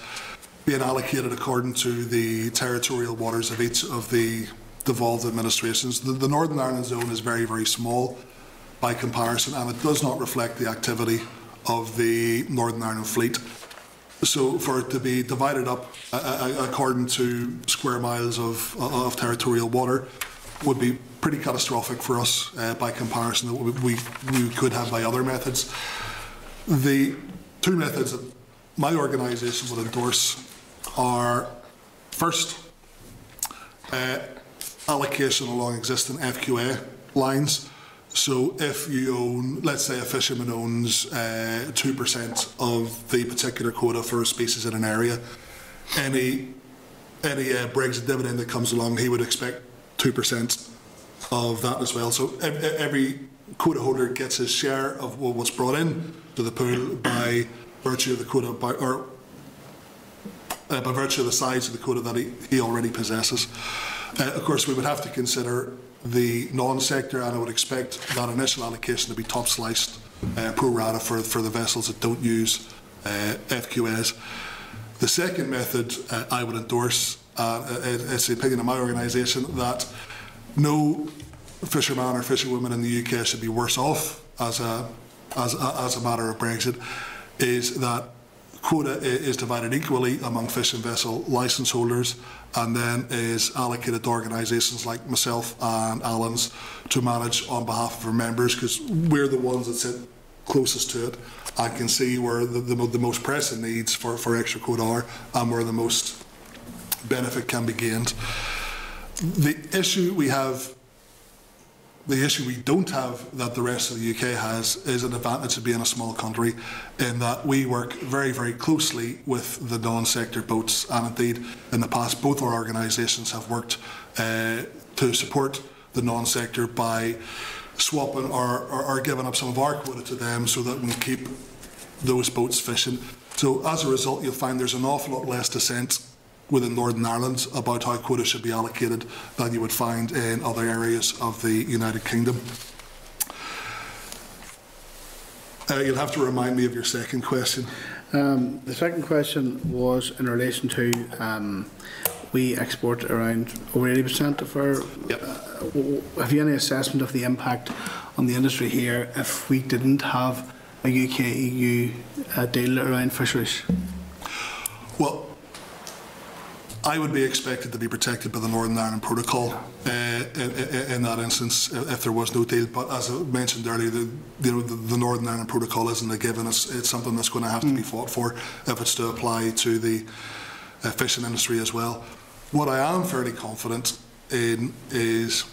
being allocated according to the territorial waters of each of the devolved administrations. The, the Northern Ireland zone is very, very small by comparison, and it does not reflect the activity of the Northern Ireland fleet. So for it to be divided up uh, according to square miles of, uh, of territorial water would be pretty catastrophic for us uh, by comparison that we, we could have by other methods. The two methods that my organisation would endorse are, first, uh, allocation along existing F Q A lines. So if you own, let's say a fisherman owns uh, two percent of the particular quota for a species in an area, any, any uh, Brexit dividend that comes along, he would expect two percent of that as well. So every quota holder gets his share of what's brought in to the pool by virtue of the quota, by, or uh, by virtue of the size of the quota that he, he already possesses. Uh, of course, we would have to consider the non-sector, and I would expect that initial allocation to be top sliced uh, pro rata for, for the vessels that don't use uh, F Q As. The second method uh, I would endorse, uh, it's the opinion of my organisation, that no fisherman or fisherwoman in the U K should be worse off as a, as a, as a matter of Brexit, is that quota is divided equally among fishing vessel licence holders and then is allocated to organisations like myself and Alan's to manage on behalf of our members, because we're the ones that sit closest to it and can see where the, the, the most pressing needs for, for extra quota are and where the most benefit can be gained. The issue we have, the issue we don't have that the rest of the U K has, is an advantage of being a small country in that we work very, very closely with the non-sector boats, and indeed in the past both our organisations have worked uh, to support the non-sector by swapping or, or, or giving up some of our quota to them so that we can keep those boats fishing. So as a result you'll find there's an awful lot less dissent within Northern Ireland about how quotas should be allocated than you would find in other areas of the United Kingdom. Uh, you'll have to remind me of your second question. Um, the second question was in relation to um, we export around over eighty percent of our... Yep. Uh, have you any assessment of the impact on the industry here if we didn't have a U K E U uh, deal around fisheries? Well, I would be expected to be protected by the Northern Ireland Protocol uh, in, in that instance if there was no deal. But as I mentioned earlier, the, you know, the, the Northern Ireland Protocol isn't a given. It's, it's something that's going to have to be fought for if it's to apply to the uh, fishing industry as well. What I am fairly confident in is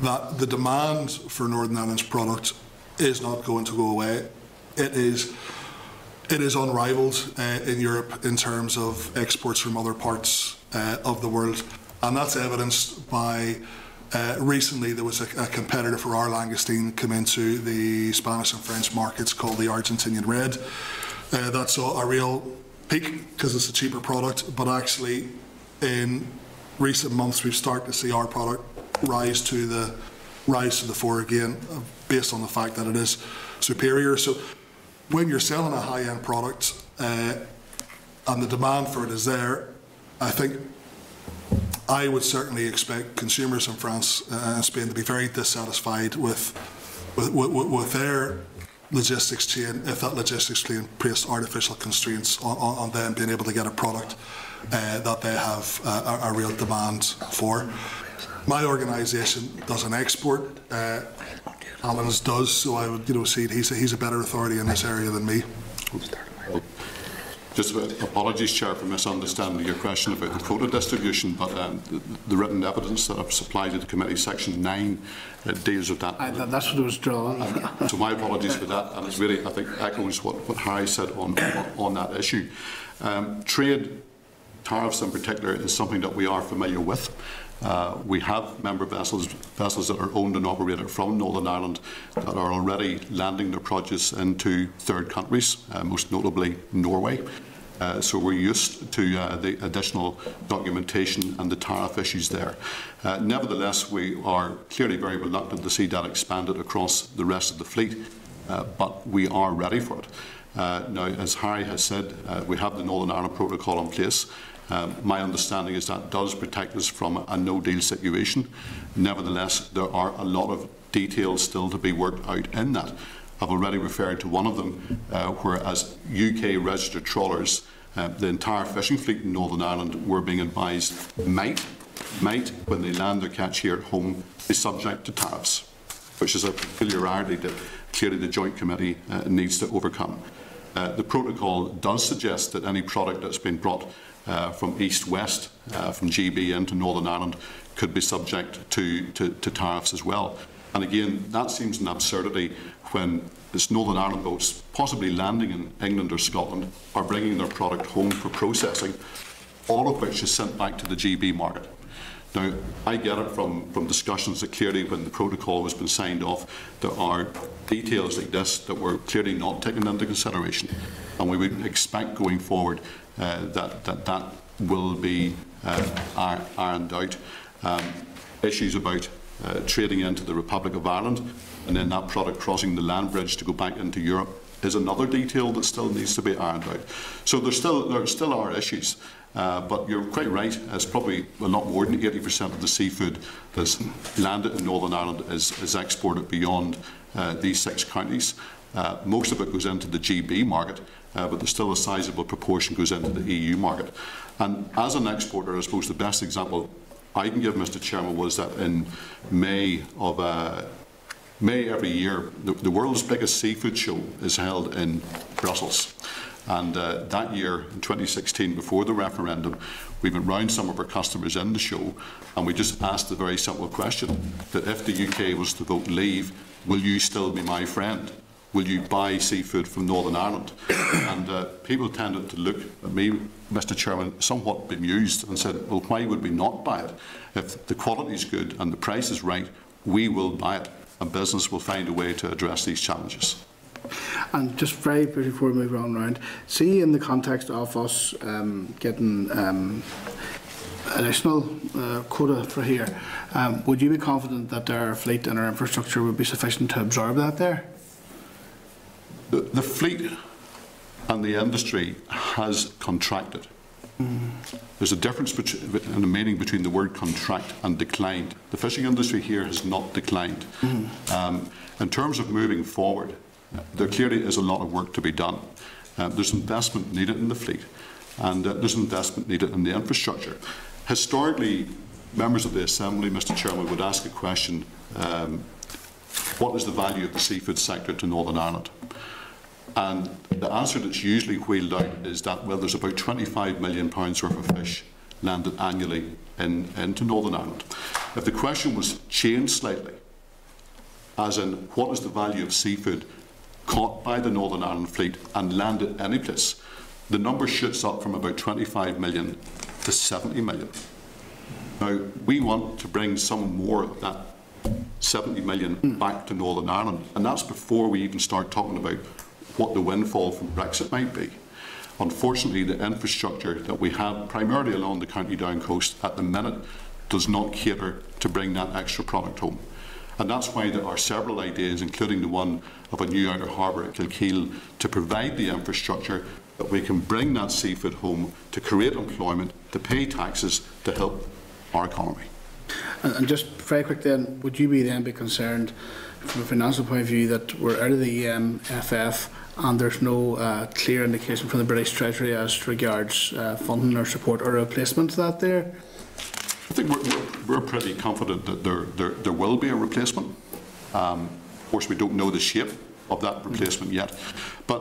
that the demand for Northern Ireland's product is not going to go away. It is. It is unrivalled uh, in Europe in terms of exports from other parts uh, of the world, and that's evidenced by uh, recently there was a, a competitor for our langoustine come into the Spanish and French markets called the Argentinian Red. Uh, that saw a real peak because it's a cheaper product, but actually in recent months we've started to see our product rise to the rise to the fore again, based on the fact that it is superior. So when you're selling a high-end product uh, and the demand for it is there, I think I would certainly expect consumers in France and Spain to be very dissatisfied with with, with, with their logistics chain if that logistics chain placed artificial constraints on, on, on them being able to get a product uh, that they have uh, a, a real demand for. My organisation doesn't export. Uh, Alan's does, so I would, you know, see he's a, he's a better authority in this area than me. Just apologies, Chair, for misunderstanding your question about the quota distribution, but um, the, the written evidence that I've supplied to the committee, section nine, uh, deals with that. I, that's what it was drawn. Um, so my apologies for that, and it's really, I think, echoes what, what Harry said on, on, on that issue. Um, trade tariffs in particular is something that we are familiar with. Uh, we have member vessels, vessels that are owned and operated from Northern Ireland that are already landing their produce into third countries, uh, most notably Norway. Uh, so we're used to uh, the additional documentation and the tariff issues there. Uh, nevertheless, we are clearly very reluctant to see that expanded across the rest of the fleet, uh, but we are ready for it. Uh, now, as Harry has said, uh, we have the Northern Ireland Protocol in place. Um, my understanding is that does protect us from a no-deal situation. Nevertheless, there are a lot of details still to be worked out in that. I've already referred to one of them, uh, whereas U K registered trawlers, uh, the entire fishing fleet in Northern Ireland were being advised might, might, when they land their catch here at home, be subject to tariffs, which is a peculiarity that clearly the Joint Committee uh, needs to overcome. Uh, the protocol does suggest that any product that's been brought uh, from east-west, uh, from G B into Northern Ireland, could be subject to, to, to tariffs as well. And again, that seems an absurdity when it's Northern Ireland boats, possibly landing in England or Scotland, are bringing their product home for processing, all of which is sent back to the G B market. Now, I get it from, from discussions that clearly when the protocol has been signed off, there are details like this that were clearly not taken into consideration. And we would expect going forward uh, that, that that will be uh, ironed out. Um, issues about Uh, trading into the Republic of Ireland and then that product crossing the land bridge to go back into Europe is another detail that still needs to be ironed out. So there still, there still are issues, uh, but you're quite right, it's probably well, not more than eighty percent of the seafood that's landed in Northern Ireland is, is exported beyond uh, these six counties. Uh, most of it goes into the G B market, uh, but there's still a sizable proportion goes into the E U market. And as an exporter, I suppose the best example I can give, Mister Chairman, was that in May of uh, May every year, the, the world's biggest seafood show is held in Brussels. And uh, that year, in twenty sixteen, before the referendum, we went round some of our customers in the show, and we just asked the very simple question that if the U K was to vote leave, will you still be my friend? Will you buy seafood from Northern Ireland? And uh, people tended to look at me, Mister Chairman, somewhat bemused and said, well, why would we not buy it? If the quality is good and the price is right, we will buy it, and business will find a way to address these challenges. And just very briefly before we move on round, see in the context of us um, getting um, additional uh, quota for here, um, would you be confident that our fleet and our infrastructure would be sufficient to absorb that there? The, the fleet and the industry has contracted. Mm. There's a difference in the meaning between the word contract and declined. The fishing industry here has not declined. Mm. Um, in terms of moving forward, there clearly is a lot of work to be done. Uh, there's investment needed in the fleet, and uh, there's investment needed in the infrastructure. Historically, members of the Assembly, Mister Chairman, would ask a question, um, what is the value of the seafood sector to Northern Ireland? And the answer that's usually wheeled out is that, well, there's about twenty-five million pounds worth of fish landed annually in, into Northern Ireland. If the question was changed slightly, as in what is the value of seafood caught by the Northern Ireland fleet and landed any place, the number shoots up from about twenty-five million to seventy million. Now, we want to bring some more of that seventy million mm. back to Northern Ireland, and that's before we even start talking about what the windfall from Brexit might be. Unfortunately, the infrastructure that we have, primarily along the County Down coast at the minute, does not cater to bring that extra product home. And that's why there are several ideas, including the one of a new outer harbour at Kilkeel, to provide the infrastructure that we can bring that seafood home to create employment, to pay taxes, to help our economy. And just very quick then, would you be then be concerned from a financial point of view that we're out of the E M F F and there's no uh, clear indication from the British Treasury as regards uh, funding or support or replacement to that there? I think we're, we're, we're pretty confident that there, there, there will be a replacement. Um, of course, we don't know the shape of that replacement yet. But,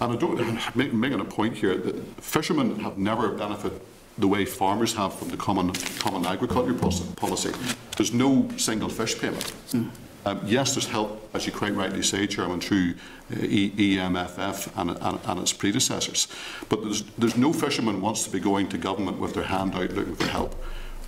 and I don't, making a point here, that fishermen have never benefited the way farmers have from the Common, common Agriculture Policy. There's no single fish payment. Mm. Um, yes, there's help, as you quite rightly say, Chairman, through uh, e EMFF and, and, and its predecessors. But there's, there's no fisherman wants to be going to government with their hand out looking for help.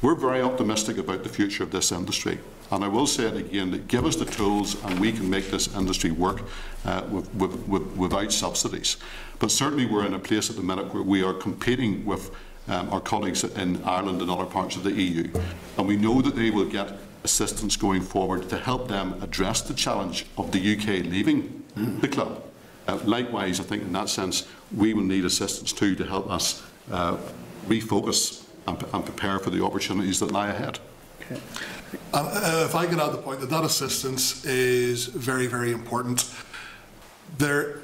We're very optimistic about the future of this industry. And I will say it again, that give us the tools and we can make this industry work uh, with, with, with, without subsidies. But certainly we're in a place at the minute where we are competing with Um, our colleagues in Ireland and other parts of the E U. And we know that they will get assistance going forward to help them address the challenge of the U K leaving the club. Uh, likewise, I think in that sense, we will need assistance too to help us uh, refocus and, and prepare for the opportunities that lie ahead. Okay. And, uh, if I can add the point that that assistance is very, very important. There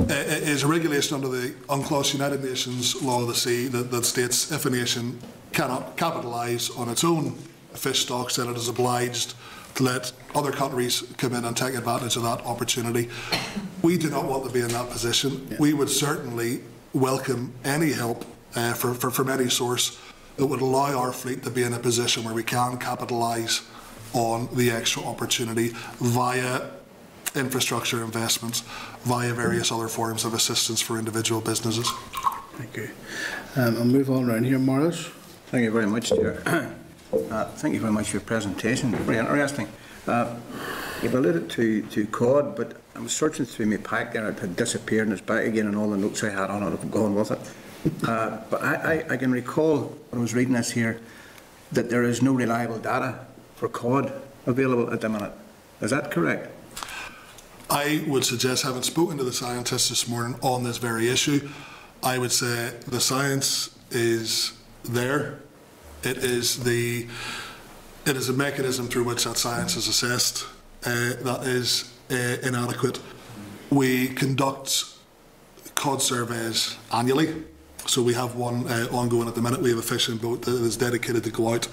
uh, is a regulation under the UNCLOS United Nations Law of the Sea that, that states if a nation cannot capitalise on its own fish stocks, then it is obliged to let other countries come in and take advantage of that opportunity. We do not want to be in that position. Yeah. We would certainly welcome any help uh, for, for, from any source that would allow our fleet to be in a position where we can capitalise on the extra opportunity via infrastructure investments, via various other forms of assistance for individual businesses. Thank you. Um, I'll move on around here, Maurice. Thank you very much, Chair. Uh, thank you very much for your presentation. Very interesting. Uh, you've alluded to, to cod, but I was searching through my pack there. It had disappeared and it's back again, and all the notes I had on it have gone with it. Uh, but I, I, I can recall, when I was reading this here, that there is no reliable data for cod available at the minute. Is that correct? I would suggest, having spoken to the scientists this morning on this very issue, I would say the science is there. It is the it is a mechanism through which that science is assessed uh, that is uh, inadequate. We conduct cod surveys annually, so we have one uh, ongoing at the minute. We have a fishing boat that is dedicated to go out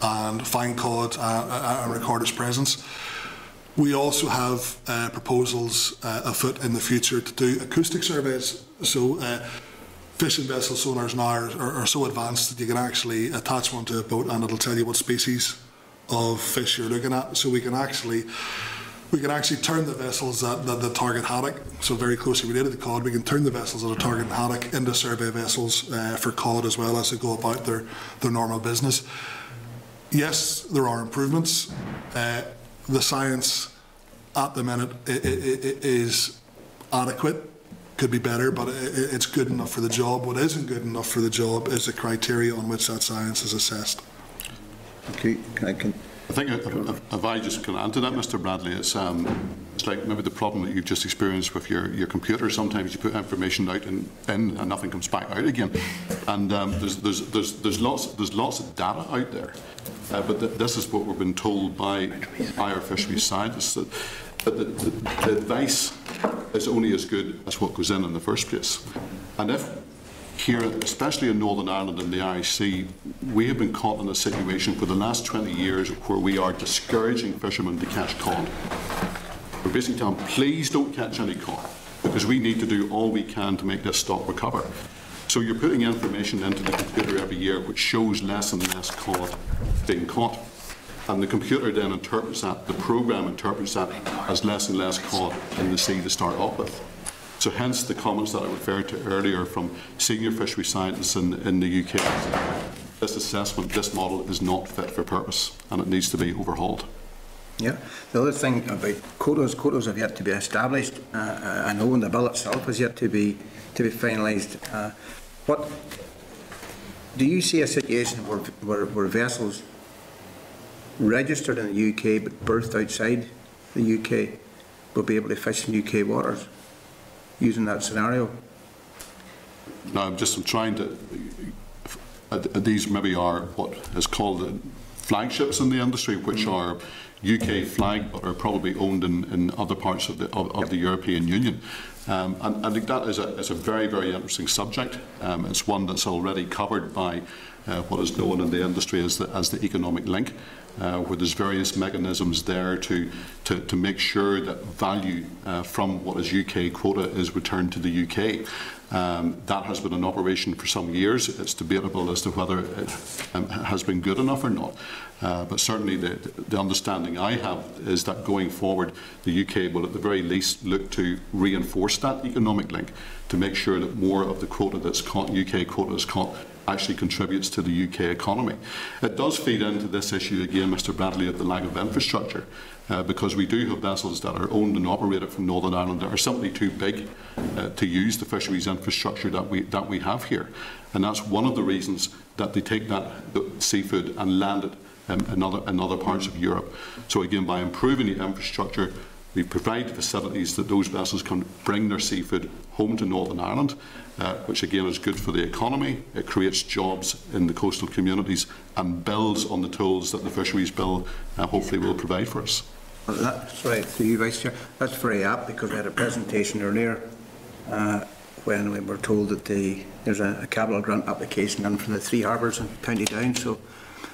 and find cod uh, and record its presence. We also have uh, proposals uh, afoot in the future to do acoustic surveys. So. Uh, Fishing vessel sonars now are, are, are so advanced that you can actually attach one to a boat and it'll tell you what species of fish you're looking at. So we can actually we can actually turn the vessels that, that, that target haddock, so very closely related to cod, we can turn the vessels that are targeting haddock into survey vessels uh, for cod as well as they go about their, their normal business. Yes, there are improvements. Uh, the science at the minute it, it, it is adequate. Could be better, but it's good enough for the job. What isn't good enough for the job is the criteria on which that science is assessed. Okay, can I, can I think if, if, if I just can add to that, yeah. Mister Bradley, it's um, it's like maybe the problem that you've just experienced with your your computer. Sometimes you put information out and in, and nothing comes back out again. And um, there's there's there's there's lots there's lots of data out there, uh, but th this is what we've been told by by our fisheries scientists that. But the, the, the advice is only as good as what goes in in the first place. And if here, especially in Northern Ireland and the Irish Sea, we have been caught in a situation for the last twenty years where we are discouraging fishermen to catch cod. We're basically telling them, please don't catch any cod, because we need to do all we can to make this stock recover. So you're putting information into the computer every year which shows less and less cod being caught. And the computer then interprets that, the programme interprets that as less and less cod in the sea to start off with. So hence the comments that I referred to earlier from senior fishery scientists in, in the U K. This assessment, this model is not fit for purpose and it needs to be overhauled. Yeah. The other thing about quotas, quotas have yet to be established. Uh, I know, and the bill itself is yet to be, to be finalised. Uh, but do you see a situation where, where, where vessels registered in the U K but birthed outside the U K will be able to fish in U K waters using that scenario? No, I'm just I'm trying to. Uh, these maybe are what is called flagships in the industry, which mm. are U K flagged but are probably owned in, in other parts of the of, of yep. the European Union. Um, and I think that is a, is a very, very interesting subject. Um, it's one that's already covered by uh, what is known in the industry as the, as the economic link, uh, where there's various mechanisms there to, to, to make sure that value uh, from what is U K quota is returned to the U K. Um, that has been in operation for some years. It's debatable as to whether it um, has been good enough or not. Uh, but certainly the, the understanding I have is that going forward, the U K will at the very least look to reinforce that economic link to make sure that more of the quota that's caught, U K quota is caught, actually contributes to the U K economy. It does feed into this issue again, Mister Bradley, of the lack of infrastructure, uh, because we do have vessels that are owned and operated from Northern Ireland that are simply too big uh, to use the fisheries infrastructure that we, that we have here. And that's one of the reasons that they take that the seafood and land it in, in, other, in other parts of Europe. So again, by improving the infrastructure, We provide facilities that those vessels can bring their seafood home to Northern Ireland, uh, which again is good for the economy. It creates jobs in the coastal communities and builds on the tools that the Fisheries Bill uh, hopefully will provide for us. Well, that's right, through you, Vice Chair. That's very apt, because we had a presentation earlier uh, when we were told that the, there's a, a capital grant application in for the three harbours in County Down, so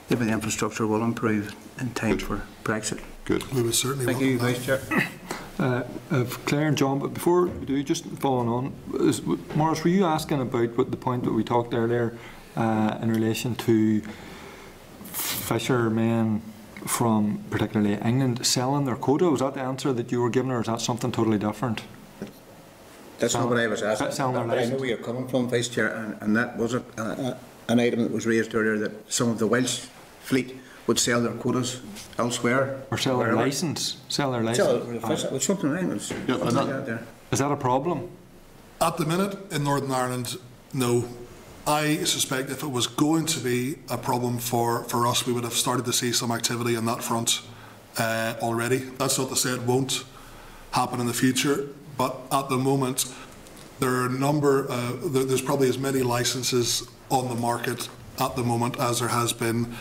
maybe the infrastructure will improve in time good. for Brexit. Good. We would certainly Thank you, Vice Chair. Uh, uh, Claire and John, but before we do, just following on, is, Maurice, were you asking about what the point that we talked earlier uh, in relation to fishermen from particularly England selling their quota? Was that the answer that you were giving, or is that something totally different? That's Sal not what I was asking. But I know where you're coming from, Vice Chair, and, and that was a, a, an item that was raised earlier, that some of the Welsh fleet would sell their quotas elsewhere. Or sell their licence. Sell their licence. Sell their something in England. Yeah, something that, like that is that a problem? At the minute, in Northern Ireland, no. I suspect if it was going to be a problem for, for us, we would have started to see some activity on that front uh, already. That's not to say it won't happen in the future, but at the moment, there are a number, uh, there, there's probably as many licences on the market at the moment as there has been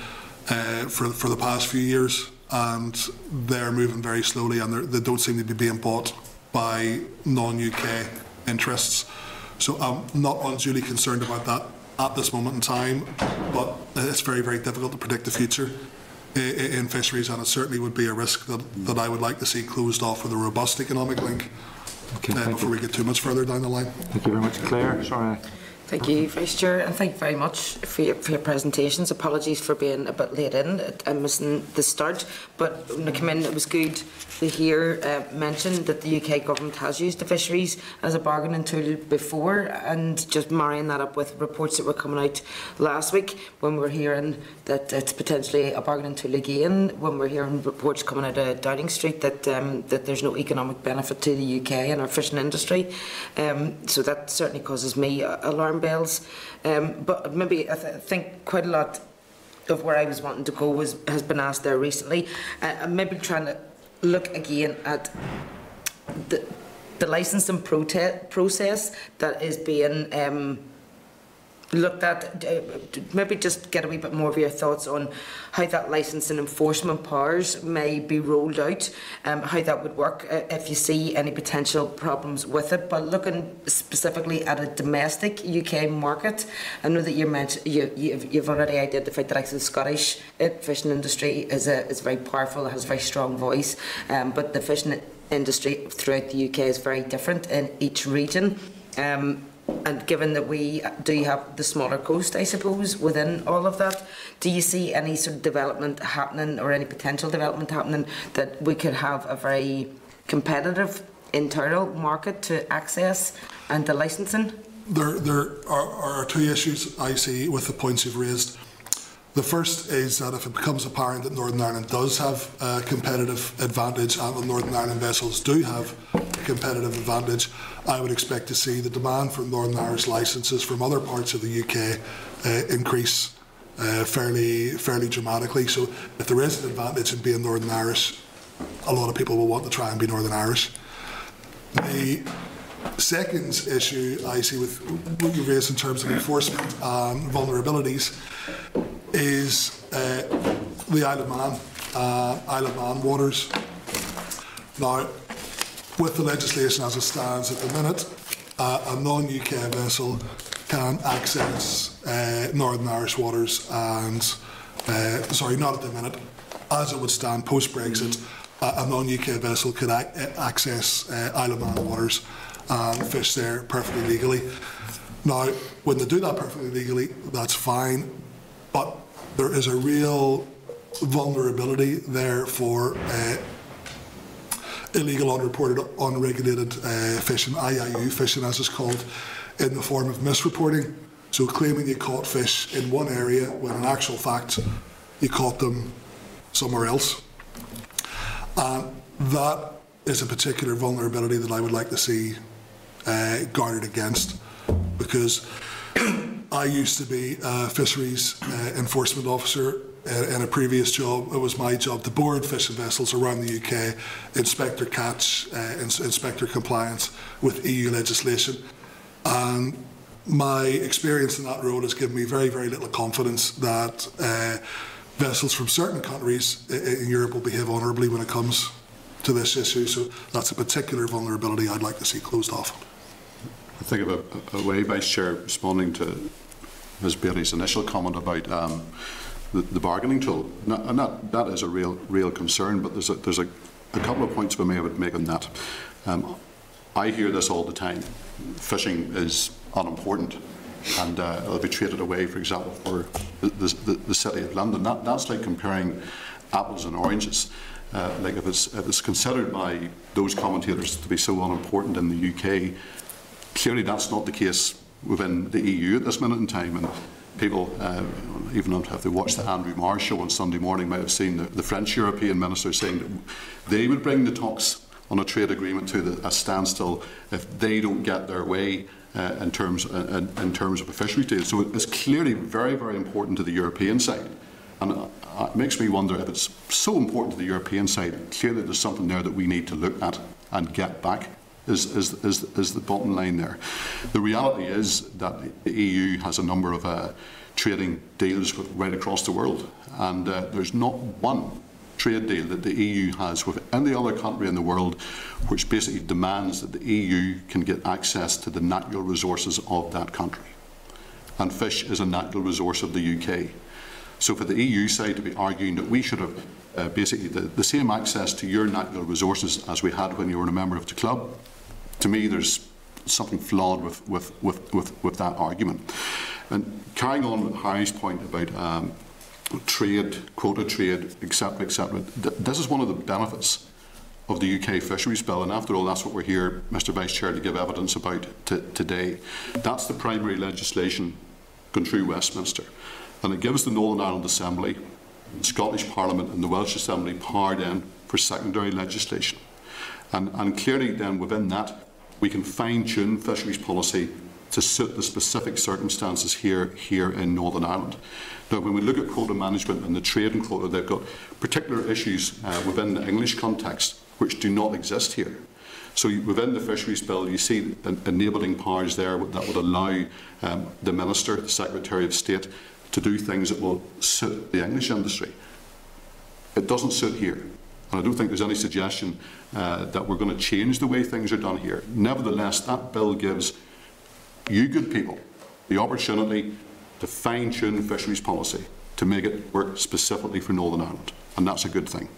uh, for, for the past few years, and they're moving very slowly, and they don't seem to be being bought by non-U K interests. So I'm not unduly concerned about that at this moment in time, but it's very, very difficult to predict the future in fisheries, and it certainly would be a risk that, that I would like to see closed off with a robust economic link okay, uh, before you. we get too much further down the line. Thank you very much, Claire. Sorry. Thank you, Vice Chair, and thank you very much for your, for your presentations. Apologies for being a bit late in. I missed the start, but when I came in, it was good to hear uh, mentioned that the U K Government has used the fisheries as a bargaining tool before, and just marrying that up with reports that were coming out last week when we were hearing that it's potentially a bargaining tool again, when we're hearing reports coming out of Downing Street that, um, that there's no economic benefit to the U K and our fishing industry. Um, so that certainly causes me alarm bells, um, but maybe I th think quite a lot of where I was wanting to go was has been asked there recently. Uh, I'm maybe trying to look again at the the licensing process that is being um, looked at. Uh, maybe just get a wee bit more of your thoughts on how that licence and enforcement powers may be rolled out, um, how that would work, uh, if you see any potential problems with it. But looking specifically at a domestic U K market, I know that you mentioned you, you've, you've already identified that actually the Scottish fishing industry is a is very powerful, has a very strong voice, um, but the fishing industry throughout the U K is very different in each region. Um, And given that we do have the smaller coast, I suppose, within all of that, do you see any sort of development happening, or any potential development happening, that we could have a very competitive internal market to access and the licensing? There, there are, are two issues I see with the points you've raised. The first is that if it becomes apparent that Northern Ireland does have a competitive advantage, and that Northern Ireland vessels do have a competitive advantage, I would expect to see the demand for Northern Irish licences from other parts of the U K uh, increase uh, fairly, fairly dramatically. So if there is an advantage in being Northern Irish, a lot of people will want to try and be Northern Irish. The second issue I see with what you raised in terms of enforcement and vulnerabilities is uh, the Isle of Man, uh, Isle of Man waters. Now, with the legislation as it stands at the minute, uh, a non-U K vessel can access uh, Northern Irish waters, and uh, sorry, not at the minute, as it would stand post-Brexit, a, a non-U K vessel could ac access uh, Isle of Man waters and fish there perfectly legally. Now, when they do that perfectly legally, that's fine. But there is a real vulnerability there for uh, illegal, unreported, unregulated uh, fishing, I I U fishing as it's called, in the form of misreporting. So claiming you caught fish in one area when in actual fact you caught them somewhere else. And that is a particular vulnerability that I would like to see uh, guarded against, because I used to be a fisheries uh, enforcement officer uh, in a previous job. It was my job to board fishing vessels around the U K, inspect their catch, uh, ins inspect their compliance with E U legislation. And my experience in that role has given me very, very little confidence that uh, vessels from certain countries in Europe will behave honourably when it comes to this issue. So that's a particular vulnerability I'd like to see closed off. I think of a, a way, Vice Chair, responding to Miz Bailey's initial comment about um, the, the bargaining tool, not, and that, that is a real, real concern. But there's a, there's a, a couple of points we may have to make on that. Um, I hear this all the time: fishing is unimportant, and uh, it'll be traded away, for example, for the, the, the City of London. That, that's like comparing apples and oranges. Uh, like if it's, if it's considered by those commentators to be so unimportant in the U K. Clearly, that's not the case within the E U at this minute in time. And people, uh, even if they watched the Andrew Marr show on Sunday morning, might have seen the, the French European minister saying that they would bring the talks on a trade agreement to the, a standstill if they don't get their way uh, in terms uh, in, in terms of a fisheries deal. So it's clearly very, very important to the European side, and uh, it makes me wonder if it's so important to the European side. Clearly, there's something there that we need to look at and get back. Is, is, is, is the bottom line there. The reality is that the E U has a number of uh, trading deals with, right across the world, and uh, there's not one trade deal that the E U has with any other country in the world which basically demands that the E U can get access to the natural resources of that country. And fish is a natural resource of the U K. So for the E U side to be arguing that we should have uh, basically the, the same access to your natural resources as we had when you were a member of the club, to me, there's something flawed with, with, with, with, with that argument. And carrying on with Harry's point about um, trade, quota trade, et cetera, et cetera, th this is one of the benefits of the U K Fisheries Bill, and after all, that's what we're here, Mister Vice Chair, to give evidence about today. That's the primary legislation going through Westminster, and it gives the Northern Ireland Assembly, the Scottish Parliament, and the Welsh Assembly power then for secondary legislation. And, and clearly, then, within that, we can fine-tune fisheries policy to suit the specific circumstances here, here in Northern Ireland. Now, when we look at quota management and the trade in quota, they've got particular issues uh, within the English context which do not exist here. So you, within the Fisheries Bill, you see en enabling powers there that would allow um, the Minister, the Secretary of State, to do things that will suit the English industry. It doesn't suit here. And I don't think there's any suggestion uh, that we're going to change the way things are done here. Nevertheless, that bill gives you good people the opportunity to fine-tune fisheries policy to make it work specifically for Northern Ireland. And that's a good thing.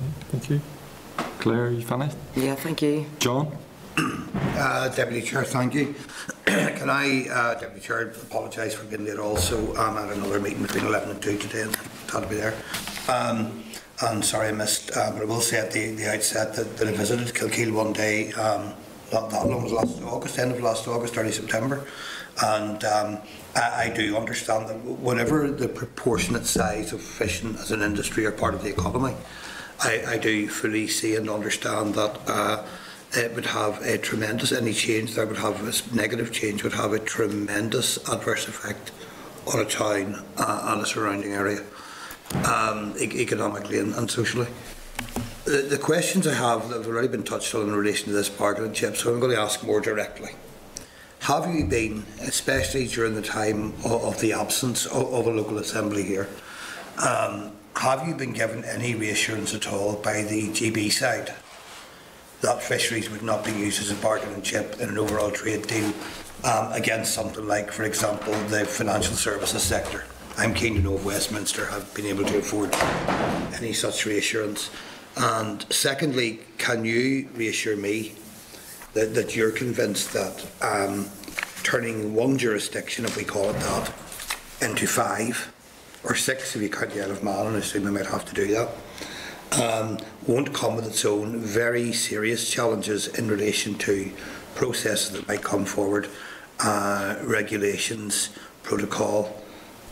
Okay, thank you. Claire, you finished? Yeah, thank you. John? Uh, Deputy Chair, thank you. Can I, uh, Deputy Chair, apologise for being late also. I'm at another meeting between eleven and two today and had to be there. Um, I'm sorry I missed, uh, but I will say at the, the outset that, that I visited Kilkeel one day, um, not that long, it was last August, end of last August, early September, and um, I, I do understand that whatever the proportionate size of fishing as an industry or part of the economy, I, I do fully see and understand that uh, it would have a tremendous, any change that would have a negative change would have a tremendous adverse effect on a town uh, and a surrounding area. Um, e economically and, and socially. The, the questions I have that have already been touched on in relation to this bargaining chip, so I'm going to ask more directly. Have you been, especially during the time of, of the absence of, of a local assembly here, um, have you been given any reassurance at all by the G B side that fisheries would not be used as a bargaining chip in an overall trade deal um, against something like, for example, the financial services sector? I'm keen to know if Westminster have been able to afford any such reassurance. And secondly, can you reassure me that, that you're convinced that um, turning one jurisdiction, if we call it that, into five, or six if you count the Isle of Man, and I assume we might have to do that, um, won't come with its own very serious challenges in relation to processes that might come forward, uh, regulations, protocol,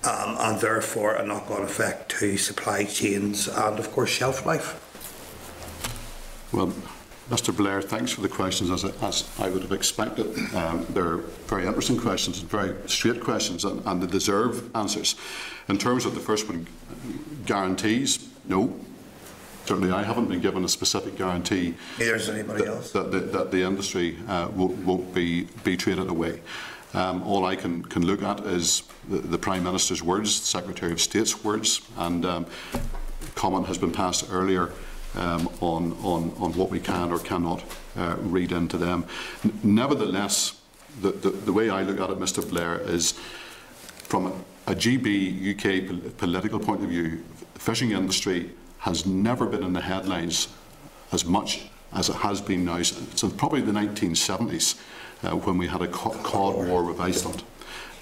Um, and therefore a knock-on effect to supply chains and, of course, shelf life? Well, Mister Blair, thanks for the questions, as I, as I would have expected. Um, they're very interesting questions and very straight questions, and, and they deserve answers. In terms of the first one, guarantees, no. Certainly I haven't been given a specific guarantee anybody that, else? That, that, that the industry uh, won't, won't be, be traded away. Um, all I can, can look at is the, the Prime Minister's words, the Secretary of State's words, and um, comment has been passed earlier Um, on, on, on what we can or cannot uh, read into them. N nevertheless, the, the, the way I look at it, Mister Blair, is from a, a G B U K pol political point of view, the fishing industry has never been in the headlines as much as it has been now since probably the nineteen seventies uh, when we had a co cod war with Iceland.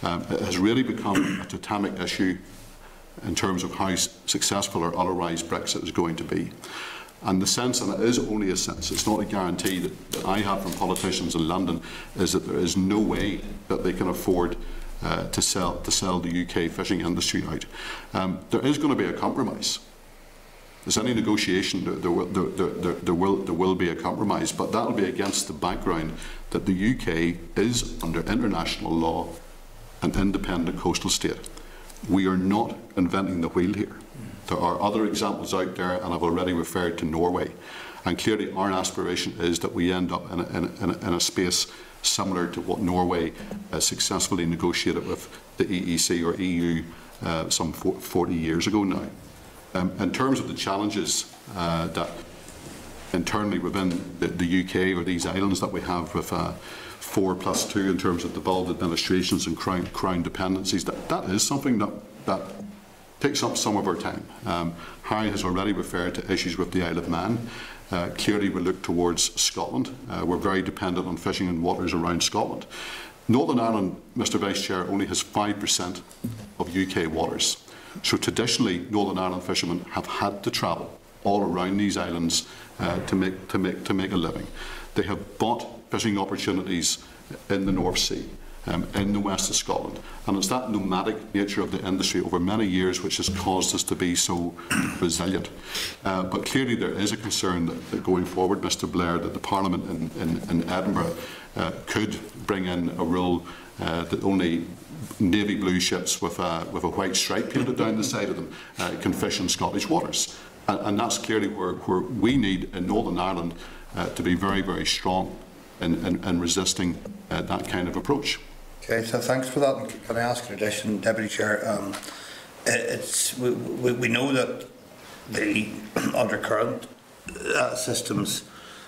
Um, it has really become a totemic issue in terms of how successful or otherwise Brexit is going to be. And the sense, and it is only a sense, it's not a guarantee that, that I have from politicians in London, is that there is no way that they can afford uh, to sell to sell the U K fishing industry out. Um, there is going to be a compromise. There's any negotiation, there, there, will, there, there, there, will, there will be a compromise, but that will be against the background that the U K is, under international law, an independent coastal state. We are not inventing the wheel here. There are other examples out there, and I've already referred to Norway. And clearly our aspiration is that we end up in a, in a, in a space similar to what Norway uh, successfully negotiated with the E E C or E U uh, some forty years ago now. Um, in terms of the challenges uh, that internally within the, the U K or these islands that we have with uh, four plus two in terms of devolved administrations and crown, crown dependencies, that, that is something that, that takes up some of our time. Um, Harry has already referred to issues with the Isle of Man. Uh, clearly we look towards Scotland. Uh, we're very dependent on fishing in waters around Scotland. Northern Ireland, Mister Vice-Chair, only has five percent of U K waters. So traditionally Northern Ireland fishermen have had to travel all around these islands uh, to, make, to, make, to make a living. They have bought fishing opportunities in the North Sea, um, in the west of Scotland. And it's that nomadic nature of the industry over many years which has caused us to be so resilient. Uh, but clearly there is a concern that, that going forward, Mister Blair, that the Parliament in, in, in Edinburgh uh, could bring in a rule uh, that only navy blue ships with a, with a white stripe painted down the side of them uh, can fish in Scottish waters. And, and that's clearly where, where we need in Northern Ireland uh, to be very, very strong And, and, and resisting uh, that kind of approach. Okay, so thanks for that. And can I ask in addition, Deputy Chair, um, it, it's, we, we, we know that the undercurrent uh, systems,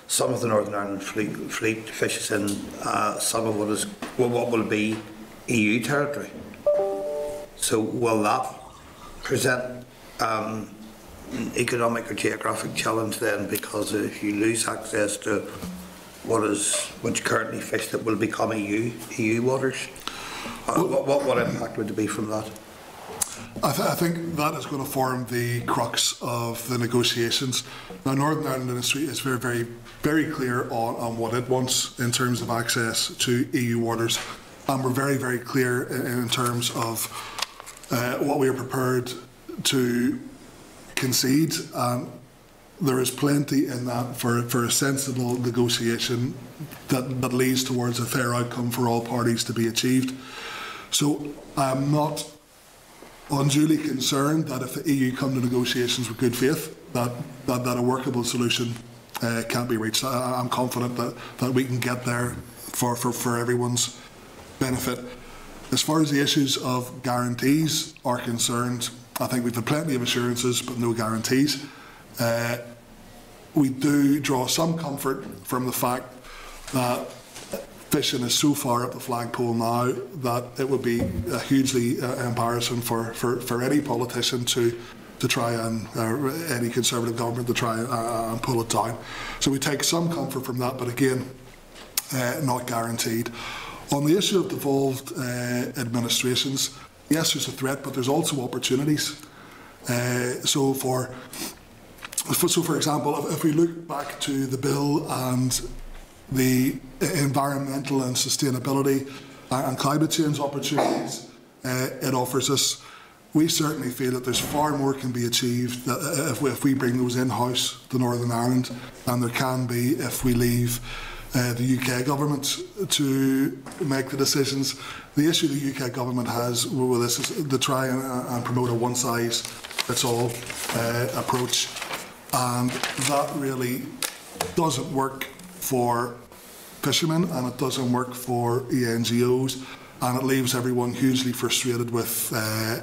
some of the Northern Ireland fleet, fleet fishes in uh, some of what, is, well, what will be E U territory. So will that present um, an economic or geographic challenge then? Because if you lose access to what is what's currently fished that will become E U E U waters? Uh, what, what what impact would it be from that? I, th I think that is going to form the crux of the negotiations. Now, Northern Ireland industry is very very very clear on, on what it wants in terms of access to E U waters, and we're very very clear in, in terms of uh, what we are prepared to concede. Um, There is plenty in that for, for a sensible negotiation that, that leads towards a fair outcome for all parties to be achieved. So I'm not unduly concerned that if the E U come to negotiations with good faith, that, that, that a workable solution uh, can't be reached. I, I'm confident that, that we can get there for, for, for everyone's benefit. As far as the issues of guarantees are concerned, I think we've had plenty of assurances but no guarantees. Uh, we do draw some comfort from the fact that fishing is so far up the flagpole now that it would be uh, hugely uh, embarrassing for, for, for any politician to to try and, uh, any Conservative government to try and, uh, and pull it down. So we take some comfort from that, but again, uh, not guaranteed. On the issue of devolved uh, administrations, yes, there's a threat, but there's also opportunities. Uh, so for... So, for example, if we look back to the bill and the environmental and sustainability and climate change opportunities uh, it offers us, we certainly feel that there's far more can be achieved that, uh, if, we, if we bring those in-house to Northern Ireland than there can be if we leave uh, the U K government to make the decisions. The issue the U K government has with this is to try and, and promote a one-size-fits-all uh, approach, and that really doesn't work for fishermen and it doesn't work for E N G Os, and it leaves everyone hugely frustrated with uh,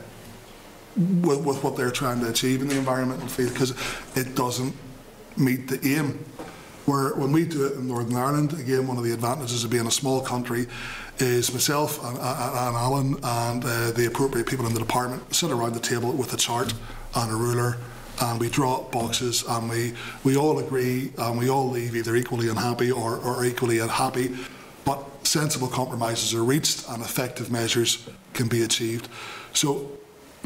with, with what they're trying to achieve in the environmental field, because it doesn't meet the aim. Where when we do it in Northern Ireland, again, one of the advantages of being a small country is myself and, and, and Alan and uh, the appropriate people in the department sit around the table with a chart and a ruler, and we draw up boxes, and we, we all agree, and we all leave either equally unhappy or, or equally unhappy, but sensible compromises are reached and effective measures can be achieved. So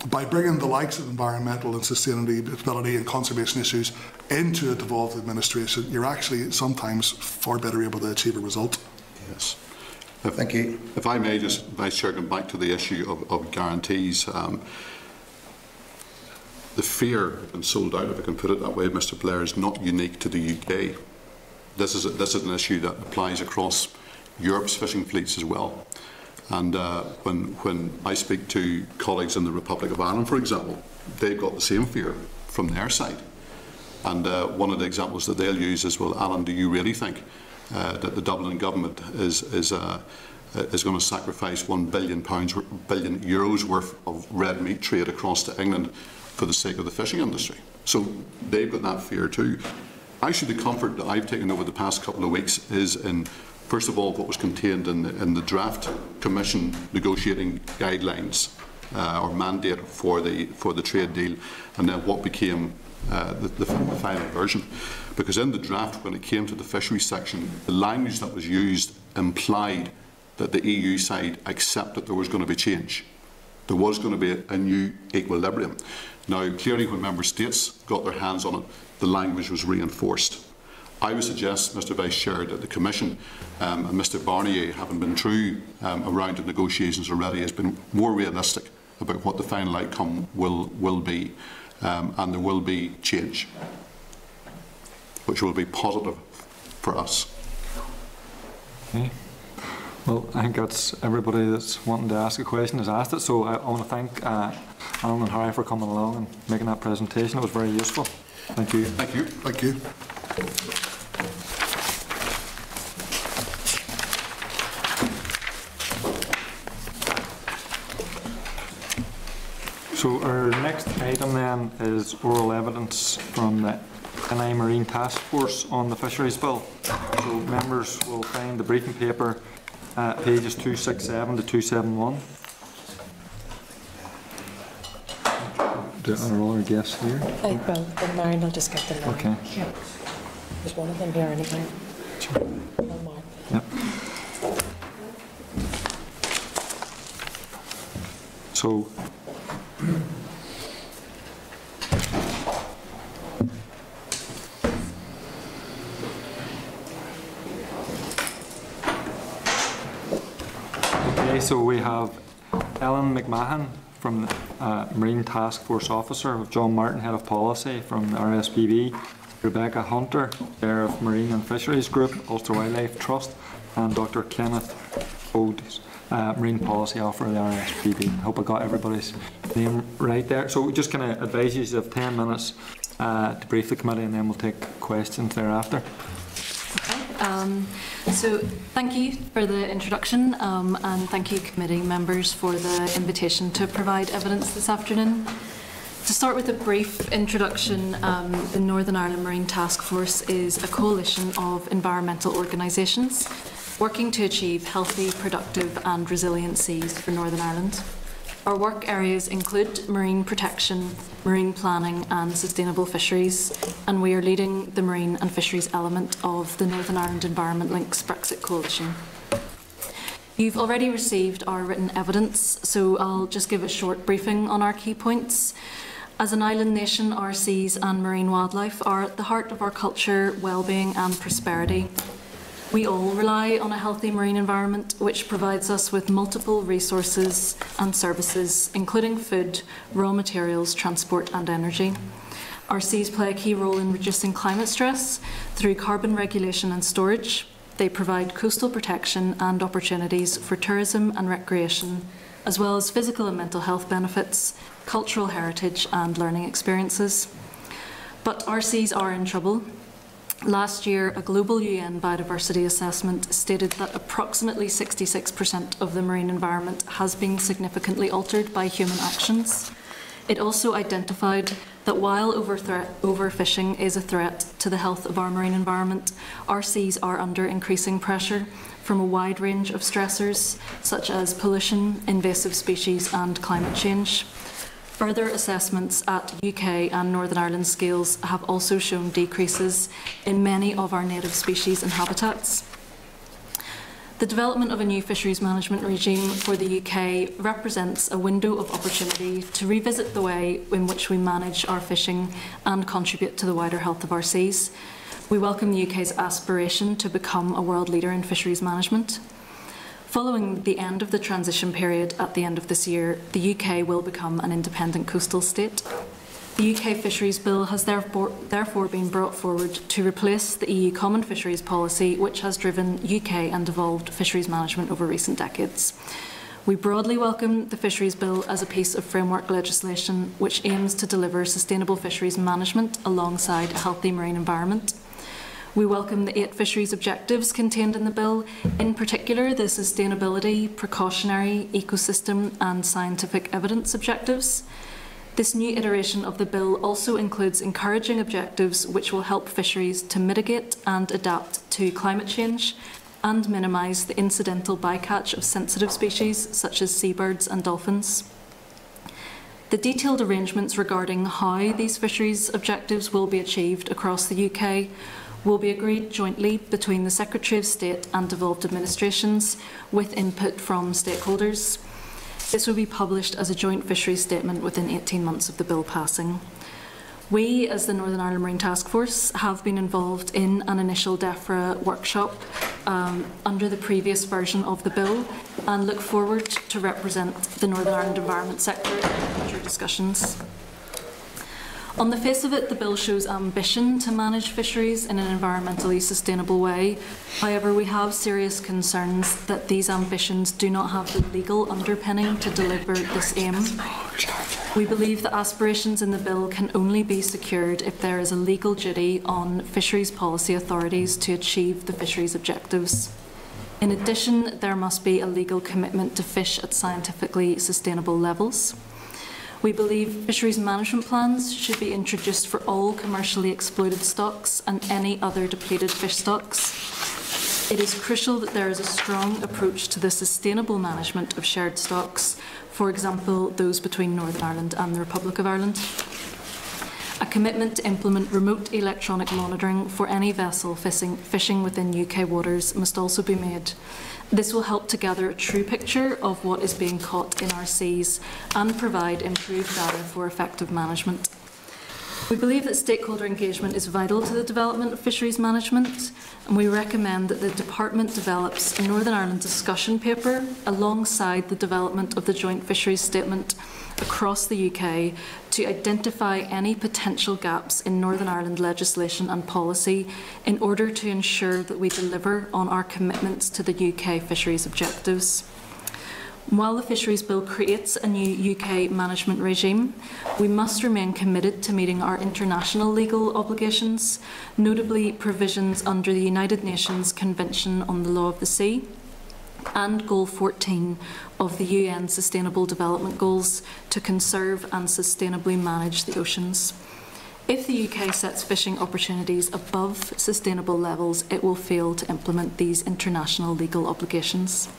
by bringing the likes of environmental and sustainability and conservation issues into a devolved administration, you're actually sometimes far better able to achieve a result. Yes. If, Thank you. If I may just, Vice Chair, come back to the issue of, of guarantees. Um, The fear and sold out, if I can put it that way, Mister Blair, is not unique to the U K. This is, a, this is an issue that applies across Europe's fishing fleets as well. And uh, when, when I speak to colleagues in the Republic of Ireland, for example, they've got the same fear from their side. And uh, one of the examples that they'll use is, well, Alan, do you really think uh, that the Dublin government is, is, uh, is going to sacrifice one billion pounds, billion euros worth of red meat trade across to England for the sake of the fishing industry? So they've got that fear too. Actually, the comfort that I've taken over the past couple of weeks is in, first of all, what was contained in the, in the draft Commission negotiating guidelines uh, or mandate for the for the trade deal, and then what became uh, the, the final version. Because in the draft, when it came to the fisheries section, the language that was used implied that the E U side accepted there was going to be change. There was going to be a, a new equilibrium. Now, clearly, when member states got their hands on it, the language was reinforced. I would suggest, Mister Vice Chair, that the Commission um, and Mister Barnier, having been through um, a round of negotiations already, has been more realistic about what the final outcome will, will be, um, and there will be change, which will be positive for us. Okay. Well, I think that's everybody that's wanting to ask a question has asked it, so I, I want to thank uh, Alan and Harry for coming along and making that presentation. It was very useful. Thank you. Thank you. Thank you. So our next item then is oral evidence from the A N I Marine Task Force on the Fisheries Bill. So members will find the briefing paper Uh, pages two sixty-seven to two seventy-one. Do I roll our guests here? I will, but Marion will just get them now. Okay. Here. There's one of them here anyway. Sure. One more. Yep. So, So we have Ellen McMahon from the uh, Marine Task Force Officer, John Martin, Head of Policy from the R S P B, Rebecca Hunter, Chair of Marine and Fisheries Group, Ulster Wildlife Trust, and Doctor Kenneth Oates, uh, Marine Policy Officer of the R S P B. I hope I got everybody's name right there. So we just kind of advise you to have ten minutes uh, to brief the committee, and then we'll take questions thereafter. Um, so thank you for the introduction, um, and thank you committee members for the invitation to provide evidence this afternoon. To start with a brief introduction, um, the Northern Ireland Marine Task Force is a coalition of environmental organisations working to achieve healthy, productive and resilient seas for Northern Ireland. Our work areas include marine protection, marine planning and sustainable fisheries, and we are leading the marine and fisheries element of the Northern Ireland Environment Links Brexit Coalition. You've already received our written evidence, so I'll just give a short briefing on our key points. As an island nation, our seas and marine wildlife are at the heart of our culture, well-being and prosperity. We all rely on a healthy marine environment, which provides us with multiple resources and services, including food, raw materials, transport and energy. Our seas play a key role in reducing climate stress through carbon regulation and storage. They provide coastal protection and opportunities for tourism and recreation, as well as physical and mental health benefits, cultural heritage and learning experiences. But our seas are in trouble. Last year, a global U N biodiversity assessment stated that approximately sixty-six percent of the marine environment has been significantly altered by human actions. It also identified that while overfishing is a threat to the health of our marine environment, our seas are under increasing pressure from a wide range of stressors, such as pollution, invasive species and climate change. Further assessments at U K and Northern Ireland scales have also shown decreases in many of our native species and habitats. The development of a new fisheries management regime for the U K represents a window of opportunity to revisit the way in which we manage our fishing and contribute to the wider health of our seas. We welcome the U K's aspiration to become a world leader in fisheries management. Following the end of the transition period at the end of this year, the U K will become an independent coastal state. The U K Fisheries Bill has therefore, therefore been brought forward to replace the E U Common Fisheries Policy, which has driven U K and devolved fisheries management over recent decades. We broadly welcome the Fisheries Bill as a piece of framework legislation which aims to deliver sustainable fisheries management alongside a healthy marine environment. We welcome the eight fisheries objectives contained in the bill, in particular the sustainability, precautionary, ecosystem and scientific evidence objectives. This new iteration of the bill also includes encouraging objectives which will help fisheries to mitigate and adapt to climate change and minimise the incidental bycatch of sensitive species such as seabirds and dolphins. The detailed arrangements regarding how these fisheries objectives will be achieved across the U K will be agreed jointly between the Secretary of State and devolved administrations with input from stakeholders. This will be published as a joint fisheries statement within eighteen months of the bill passing. We, as the Northern Ireland Marine Task Force, have been involved in an initial DEFRA workshop um, under the previous version of the bill and look forward to represent the Northern Ireland environment sector in future discussions. On the face of it, the bill shows ambition to manage fisheries in an environmentally sustainable way. However, we have serious concerns that these ambitions do not have the legal underpinning to deliver this aim. We believe that aspirations in the bill can only be secured if there is a legal duty on fisheries policy authorities to achieve the fisheries objectives. In addition, there must be a legal commitment to fish at scientifically sustainable levels. We believe fisheries management plans should be introduced for all commercially exploited stocks and any other depleted fish stocks. It is crucial that there is a strong approach to the sustainable management of shared stocks, for example, those between Northern Ireland and the Republic of Ireland. A commitment to implement remote electronic monitoring for any vessel fishing within U K waters must also be made. This will help to gather a true picture of what is being caught in our seas and provide improved data for effective management. We believe that stakeholder engagement is vital to the development of fisheries management, and we recommend that the Department develops a Northern Ireland discussion paper alongside the development of the Joint Fisheries Statement across the U K to identify any potential gaps in Northern Ireland legislation and policy in order to ensure that we deliver on our commitments to the U K fisheries objectives. While the Fisheries Bill creates a new U K management regime, we must remain committed to meeting our international legal obligations, notably provisions under the United Nations Convention on the Law of the Sea and Goal fourteen of the U N Sustainable Development Goals to conserve and sustainably manage the oceans. If the U K sets fishing opportunities above sustainable levels, it will fail to implement these international legal obligations.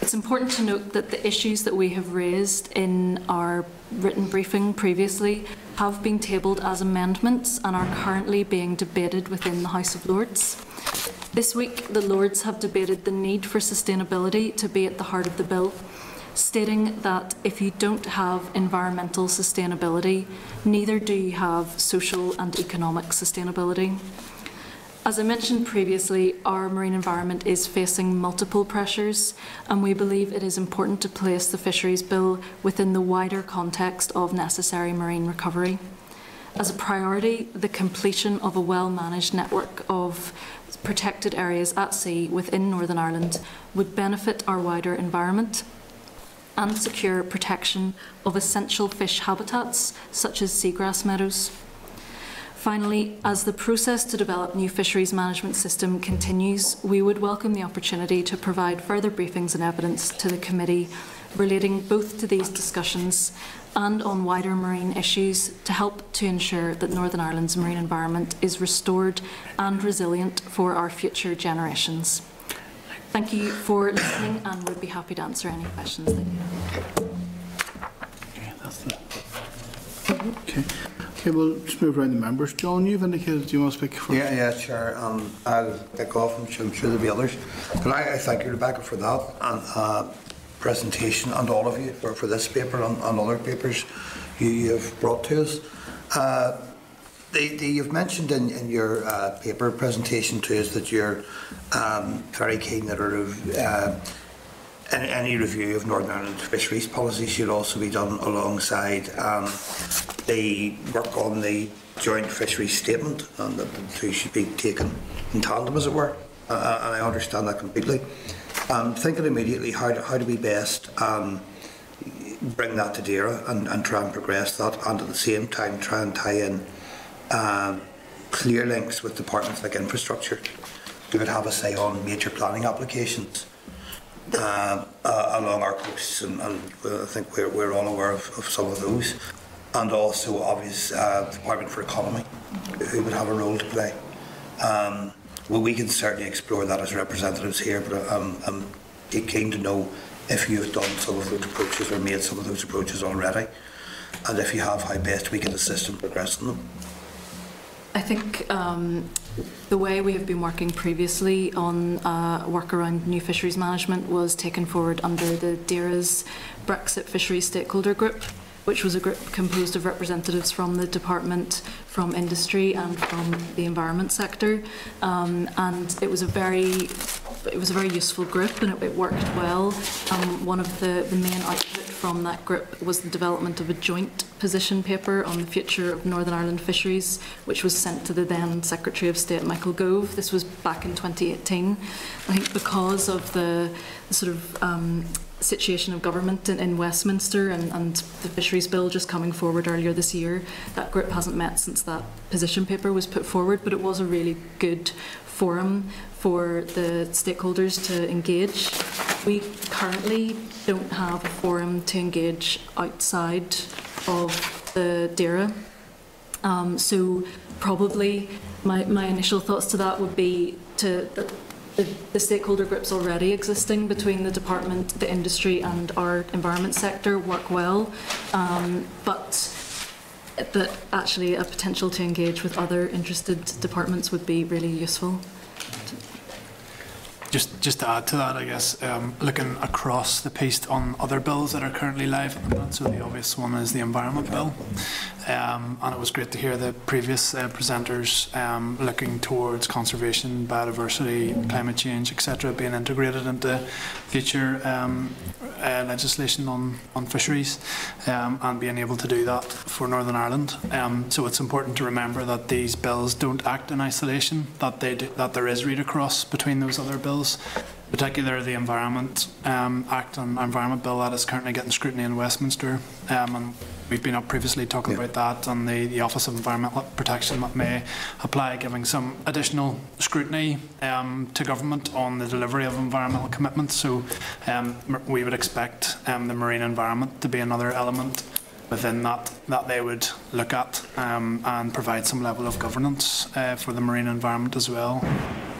It's important to note that the issues that we have raised in our written briefing previously have been tabled as amendments and are currently being debated within the House of Lords. This week, the Lords have debated the need for sustainability to be at the heart of the bill, stating that if you don't have environmental sustainability, neither do you have social and economic sustainability. As I mentioned previously, our marine environment is facing multiple pressures, and we believe it is important to place the Fisheries Bill within the wider context of necessary marine recovery. As a priority, the completion of a well-managed network of protected areas at sea within Northern Ireland would benefit our wider environment and secure protection of essential fish habitats, such as seagrass meadows. Finally, as the process to develop new fisheries management system continues, we would welcome the opportunity to provide further briefings and evidence to the committee relating both to these discussions and on wider marine issues to help to ensure that Northern Ireland's marine environment is restored and resilient for our future generations. Thank you for listening, and we'd be happy to answer any questions that you have. Okay. Okay, we'll just move around the members. John, you've indicated you want to speak first. Yeah, yeah, Chair. Um, I'll pick off, and I'm sure there'll be others. Can I, I thank you, Rebecca, for that and uh, presentation, and all of you for, for this paper and, and other papers you, you have brought to us. Uh, the, the, you've mentioned in, in your uh, paper presentation to us that you're um, very keen that uh, any, any review of Northern Ireland fisheries policy should also be done alongside um, the work on the joint fisheries statement, and that the two should be taken in tandem, as it were. Uh, and I understand that completely. Um, thinking immediately how do, how do we best um, bring that to DERA and, and try and progress that, and at the same time try and tie in um, clear links with departments like infrastructure who would have a say on major planning applications uh, uh, along our coasts, and, and I think we're, we're all aware of, of some of those, and also obvious uh, Department for Economy who would have a role to play. Um, Well, we can certainly explore that as representatives here, but um, I'm keen to know if you've done some of those approaches or made some of those approaches already, and if you have, how best we can assist in progressing them. I think um, the way we have been working previously on uh, work around new fisheries management was taken forward under the DERA's Brexit Fisheries Stakeholder Group, which was a group composed of representatives from the department, from industry and from the environment sector. Um, and it was a very it was a very useful group, and it, it worked well. Um, one of the, the main output from that group was the development of a joint position paper on the future of Northern Ireland fisheries, which was sent to the then Secretary of State, Michael Gove. This was back in twenty eighteen. I think because of the, the sort of um, situation of government in, in Westminster and, and the Fisheries Bill just coming forward earlier this year, that group hasn't met since that position paper was put forward, but it was a really good forum for the stakeholders to engage. We currently don't have a forum to engage outside of the DERA, um, so probably my, my initial thoughts to that would be to uh, The, the stakeholder groups already existing between the department, the industry and our environment sector work well, um, but that actually a potential to engage with other interested departments would be really useful. Just, just to add to that, I guess, um, looking across the piece on other bills that are currently live at the moment, so the obvious one is the Environment Bill. Um, and it was great to hear the previous uh, presenters um, looking towards conservation, biodiversity, climate change, et cetera, being integrated into future um, uh, legislation on, on fisheries, um, and being able to do that for Northern Ireland. Um, so it's important to remember that these bills don't act in isolation, that they do, that there is read across between those other bills, particularly the Environment um, Act and Environment Bill that is currently getting scrutiny in Westminster. Um, and We've been up previously talking yeah. about that, and the, the Office of Environmental Protection that may apply, giving some additional scrutiny um, to government on the delivery of environmental commitments. So um, we would expect um, the marine environment to be another element within that that they would look at, um, and provide some level of governance uh, for the marine environment as well,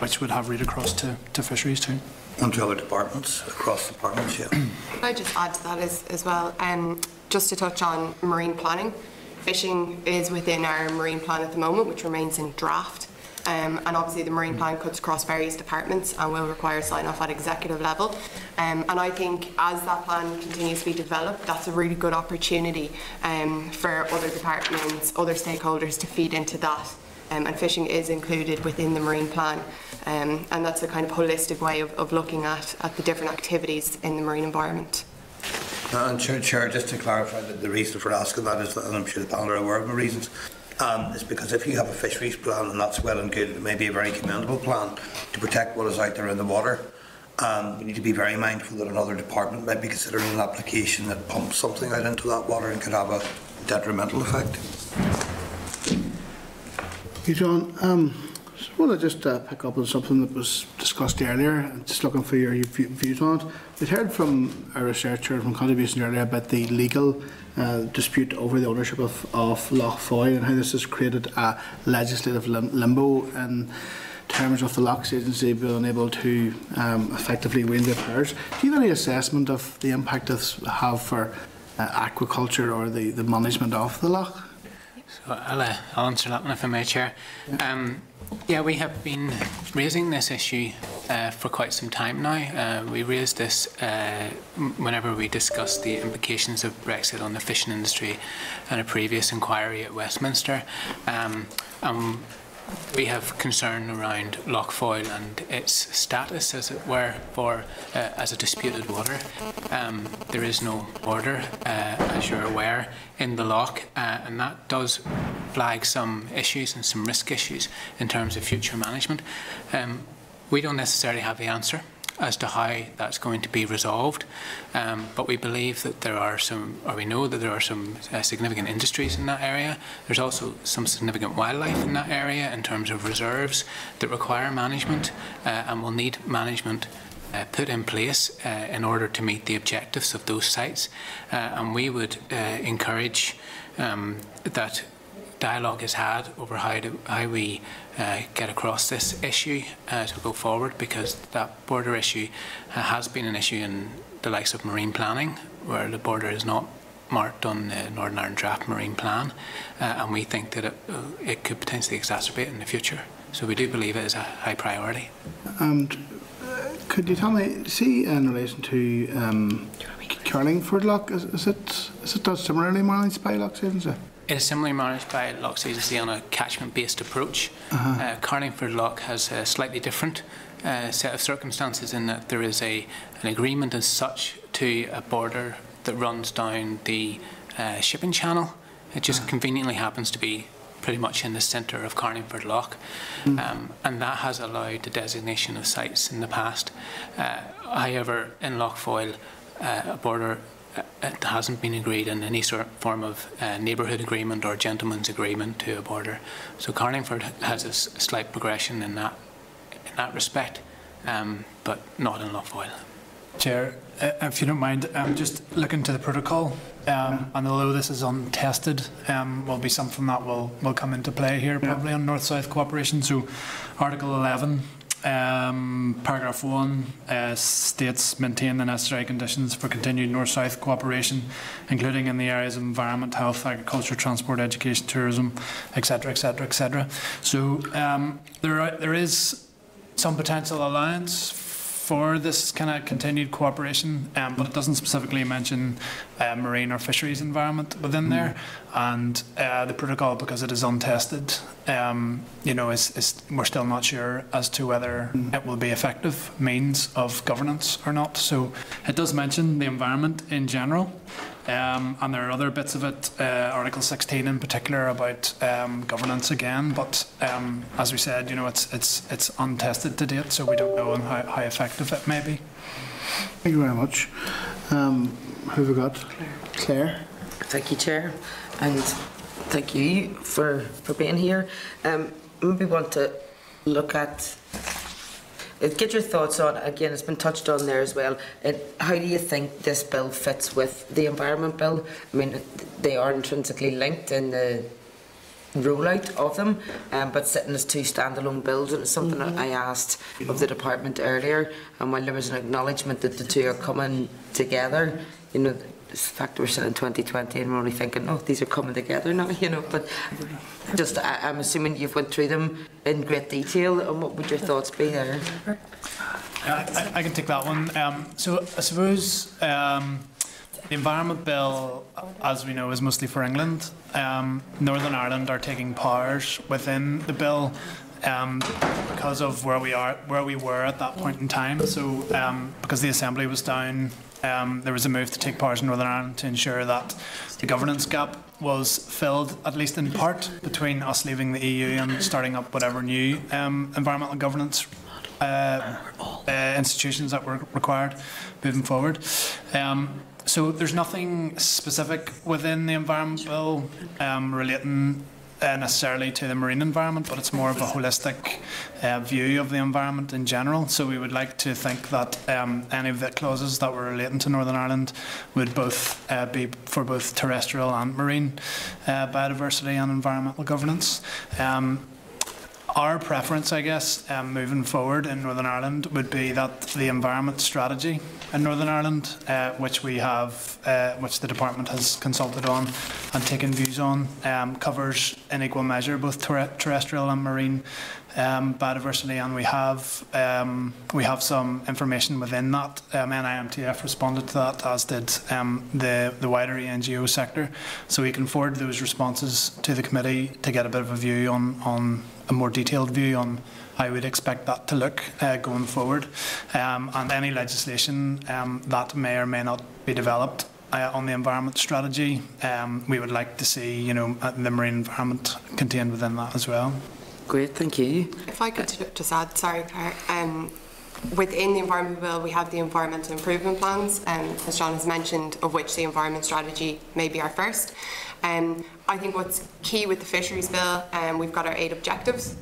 which would have read across to, to fisheries too. And to other departments, across departments, yeah. I just add to that as, as well. Um, Just to touch on marine planning, fishing is within our marine plan at the moment, which remains in draft. Um, and obviously the marine plan cuts across various departments and will require sign-off at executive level. Um, and I think as that plan continues to be developed, that's a really good opportunity um, for other departments, other stakeholders to feed into that um, and fishing is included within the marine plan. Um, and that's a kind of holistic way of, of looking at, at the different activities in the marine environment. And Chair, Chair, just to clarify, that the reason for asking that is, that, and I'm sure the panel are aware of the reasons, um, is because if you have a fisheries plan, and that's well and good, it may be a very commendable plan to protect what is out there in the water. Um, we need to be very mindful that another department might be considering an application that pumps something out into that water and could have a detrimental effect. Hey John, um, so I want to just uh, pick up on something that was discussed earlier, and just looking for your views on it. We'd heard from a researcher from Conservation earlier about the legal uh, dispute over the ownership of, of Loch Foyle, and how this has created a legislative lim limbo in terms of the Lochs Agency being unable to um, effectively wield their powers. Do you have any assessment of the impact this have for uh, aquaculture or the, the management of the Loch? So I'll, uh, I'll answer that one if I may, Chair. Yeah, um, yeah we have been raising this issue uh, for quite some time now. Uh, we raised this uh, whenever we discussed the implications of Brexit on the fishing industry in a previous inquiry at Westminster. Um, um, We have concern around Loch Foyle and its status, as it were, for uh, as a disputed water. Um, there is no border, uh, as you're aware, in the Loch, uh, and that does flag some issues and some risk issues in terms of future management. Um, we don't necessarily have the answer as to how that's going to be resolved, um, but we believe that there are some, or we know that there are some uh, significant industries in that area. There's also some significant wildlife in that area in terms of reserves that require management uh, and will need management uh, put in place uh, in order to meet the objectives of those sites. Uh, and we would uh, encourage um, that dialogue is had over how, to, how we uh, get across this issue uh, to go forward, because that border issue uh, has been an issue in the likes of marine planning, where the border is not marked on the Northern Ireland Draft Marine Plan, uh, and we think that it, uh, it could potentially exacerbate in the future. So we do believe it is a high priority. And uh, could you tell me, see, in relation to um, Carlingford Lough, is, is it is it done similarly managed by Loch Agency? It is similarly managed by Loch Agency on a catchment-based approach. Uh-huh. uh, Carlingford Lough has a slightly different uh, set of circumstances, in that there is a, an agreement as such to a border that runs down the uh, shipping channel. It just uh-huh. conveniently happens to be pretty much in the centre of Carlingford Lough, mm. um, and that has allowed the designation of sites in the past. Uh, however, in Loch Foyle, uh, a border it hasn't been agreed in any sort of form of uh, neighbourhood agreement or gentleman's agreement to a border. So Carlingford has a s slight progression in that in that respect, um, but not in Loch Foyle. Chair, uh, if you don't mind, I'm um, just looking to the protocol, um, yeah. and although this is untested, um, will be something that will will come into play here probably yeah. on North-South cooperation. So, Article eleven. Um, paragraph one uh, states maintain the necessary conditions for continued north-south cooperation, including in the areas of environment, health, agriculture, transport, education, tourism, et cetera, et cetera, et cetera. So um, there are, there is some potential allowance for this kind of continued cooperation, um, but it doesn't specifically mention uh, marine or fisheries environment within mm. there. And uh, the protocol, because it is untested, um, you know, is, is we're still not sure as to whether mm. it will be effective means of governance or not. So it does mention the environment in general, um, and there are other bits of it, uh, Article sixteen in particular, about um, governance again. But um, as we said, you know, it's it's it's untested to date, so we don't know how, how effective it may be. Thank you very much. Um, who have we got? Claire. Claire. Thank you, Chair. And thank you for, for being here. Um, maybe want to look at, get your thoughts on, again, it's been touched on there as well, it, how do you think this bill fits with the Environment Bill? I mean, they are intrinsically linked in the rollout of them, um, but sitting as two standalone bills, and it's something mm-hmm. I asked of the department earlier, and while there was an acknowledgement that the two are coming together, you know, the fact we're sitting in twenty twenty and we're only thinking, oh, these are coming together now, you know, but just I, I'm assuming you've went through them in great detail, and what would your thoughts be there? Uh, I, I can take that one. Um, so I suppose um, The Environment Bill, as we know, is mostly for England. Um, Northern Ireland are taking powers within the bill um, because of where we are, where we were at that point in time. So, um, because the Assembly was down, um, there was a move to take powers in Northern Ireland to ensure that the governance gap was filled, at least in part, between us leaving the E U and starting up whatever new um, environmental governance uh, uh, institutions that were required moving forward. Um, so there's nothing specific within the Environment Bill um, relating uh, necessarily to the marine environment, but it's more of a holistic uh, view of the environment in general. So we would like to think that um, any of the clauses that were relating to Northern Ireland would both uh, be for both terrestrial and marine uh, biodiversity and environmental governance. Um, Our preference, I guess, um, moving forward in Northern Ireland would be that the environment strategy in Northern Ireland, uh, which we have, uh, which the department has consulted on and taken views on, um, covers in equal measure both ter terrestrial and marine um, biodiversity, and we have um, we have some information within that. Um, N I M T F responded to that, as did um, the the wider N G O sector, so we can forward those responses to the committee to get a bit of a view on on. a more detailed view on how we'd expect that to look uh, going forward, um, and any legislation um, that may or may not be developed uh, on the environment strategy, um, we would like to see, you know, the marine environment contained within that as well. Great, thank you. If I could just add, sorry, um, within the Environment Bill we have the environmental improvement plans, um, as John has mentioned, of which the environment strategy may be our first. Um, I think what's key with the Fisheries Bill, um, we've got our eight objectives,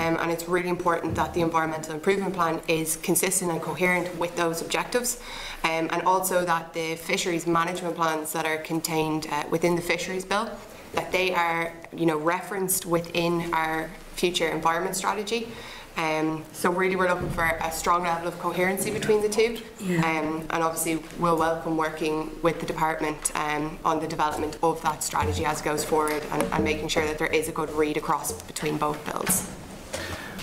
um, and it's really important that the Environmental Improvement Plan is consistent and coherent with those objectives, um, and also that the fisheries management plans that are contained uh, within the Fisheries Bill, that they are, you know, referenced within our future environment strategy. Um, so really we're looking for a strong level of coherency between the two, yeah. um, and obviously we'll welcome working with the department um, on the development of that strategy as it goes forward, and, and making sure that there is a good read across between both bills.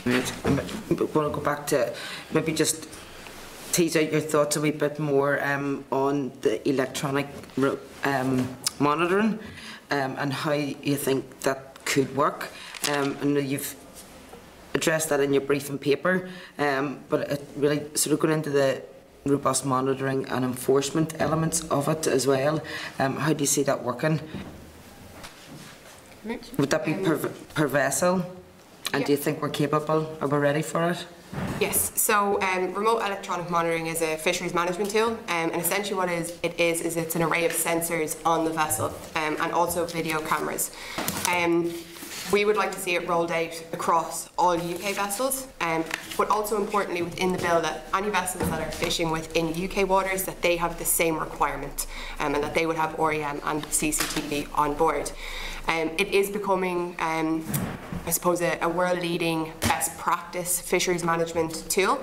Right. I want to go back to maybe just tease out your thoughts a wee bit more um, on the electronic um, monitoring um, and how you think that could work. Um, I know you've address that in your briefing paper, um, but it really sort of going into the robust monitoring and enforcement elements of it as well. Um, how do you see that working? Would that be per, per vessel? And yep. Do you think we're capable? Are we ready for it? Yes, so um, remote electronic monitoring is a fisheries management tool, um, and essentially what it is, it is is it's an array of sensors on the vessel, um, and also video cameras. Um, We would like to see it rolled out across all U K vessels, um, but also importantly within the bill that any vessels that are fishing within U K waters, that they have the same requirement, um, and that they would have R E M and C C T V on board. Um, it is becoming, um, I suppose, a, a world-leading best practice fisheries management tool.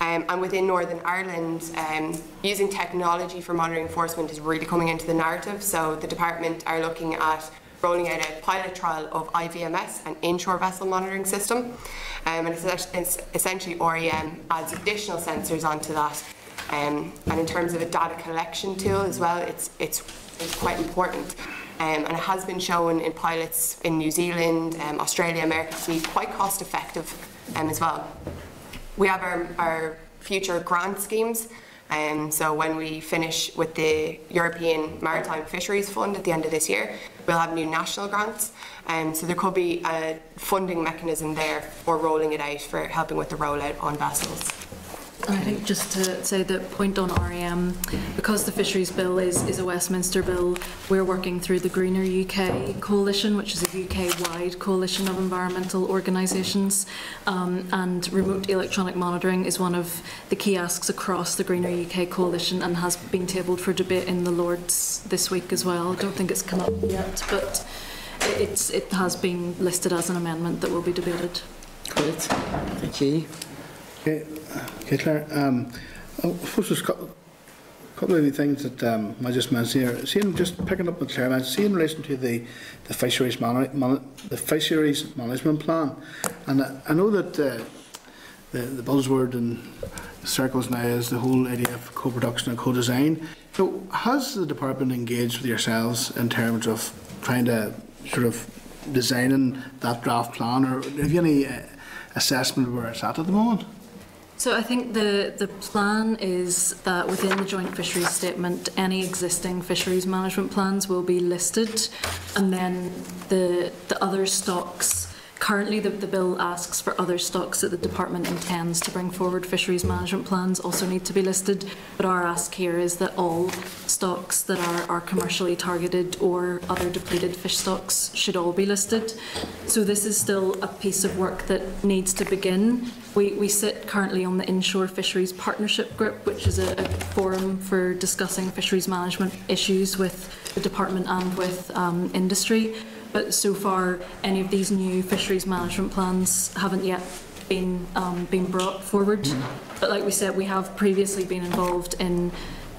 Um, and within Northern Ireland, um, using technology for monitoring enforcement is really coming into the narrative, so the department are looking at rolling out a pilot trial of I V M S, an inshore vessel monitoring system, um, and it's essentially R E M adds additional sensors onto that, um, and in terms of a data collection tool as well, it's, it's, it's quite important, um, and it has been shown in pilots in New Zealand, um, Australia, America to be quite cost effective um, as well. We have our, our future grant schemes. Um, so when we finish with the European Maritime Fisheries Fund at the end of this year, we'll have new national grants. Um, so there could be a funding mechanism there for rolling it out, for helping with the rollout on vessels. I think just to say the point on R E M, because the Fisheries Bill is, is a Westminster bill, we're working through the Greener U K Coalition, which is a U K-wide coalition of environmental organisations, um, and remote electronic monitoring is one of the key asks across the Greener U K Coalition, and has been tabled for debate in the Lords this week as well. I don't think it's come up yet, but it's, it has been listed as an amendment that will be debated. Great, thank you. Okay, okay, Claire. Um, I suppose there's a couple, couple of the things that um, I just mentioned here. Seeing, just picking up with Claire, I see in relation to the the fisheries man, man, the fisheries management plan, and I, I know that uh, the, the buzzword in circles now is the whole idea of co-production and co-design. So has the department engaged with yourselves in terms of trying to sort of designing that draft plan, or have you any uh, assessment where it's at at the moment? So I think the, the plan is that within the Joint Fisheries Statement, any existing fisheries management plans will be listed, and then the, the other stocks. Currently, the, the bill asks for other stocks that the department intends to bring forward. Fisheries management plans also need to be listed, but our ask here is that all stocks that are, are commercially targeted or other depleted fish stocks should all be listed. So this is still a piece of work that needs to begin. We, we sit currently on the Inshore Fisheries Partnership Group, which is a, a forum for discussing fisheries management issues with the department and with um, industry. But so far, any of these new fisheries management plans haven't yet been um, been brought forward. Mm-hmm. But like we said, we have previously been involved in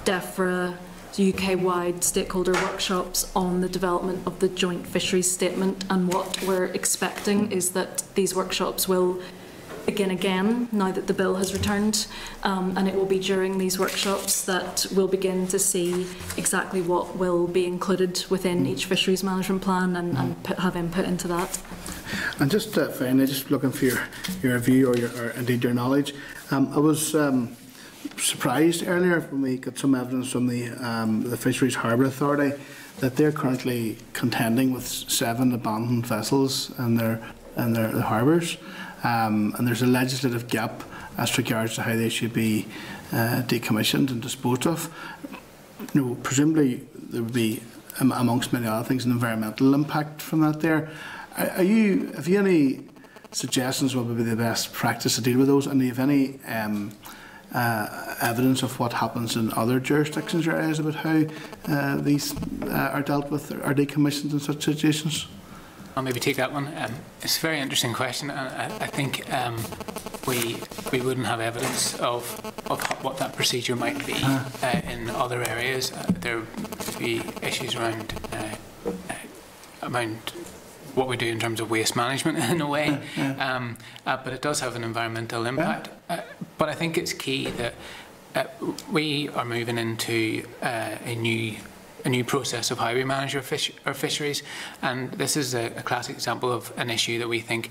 DEFRA U K-wide stakeholder workshops on the development of the Joint Fisheries Statement, and what we're expecting is that these workshops will begin again now that the bill has returned, um, and it will be during these workshops that we'll begin to see exactly what will be included within mm. each fisheries management plan, and, mm. and put, have input into that. And just uh, finally, just looking for your, your view or, your, or indeed your knowledge, um, I was um, surprised earlier when we got some evidence from the, um, the Fisheries Harbour Authority that they're currently contending with seven abandoned vessels in their, in their, their harbours. Um, and there's a legislative gap as regards to how they should be uh, decommissioned and disposed of. You know, presumably there would be, um, amongst many other things, an environmental impact from that there. Are, are you, have you any suggestions what would be the best practice to deal with those? And do you have any um, uh, evidence of what happens in other jurisdictions or areas about how uh, these uh, are dealt with or decommissioned in such situations? I'll maybe take that one. Um, it's a very interesting question, and I, I think um, we we wouldn't have evidence of, of what that procedure might be uh, in other areas. Uh, there would be issues around uh, around what we do in terms of waste management in a way, yeah, yeah. Um, uh, but it does have an environmental impact. Yeah. Uh, but I think it's key that uh, we are moving into uh, a new. A new process of how we manage our, fish, our fisheries, and this is a, a classic example of an issue that we think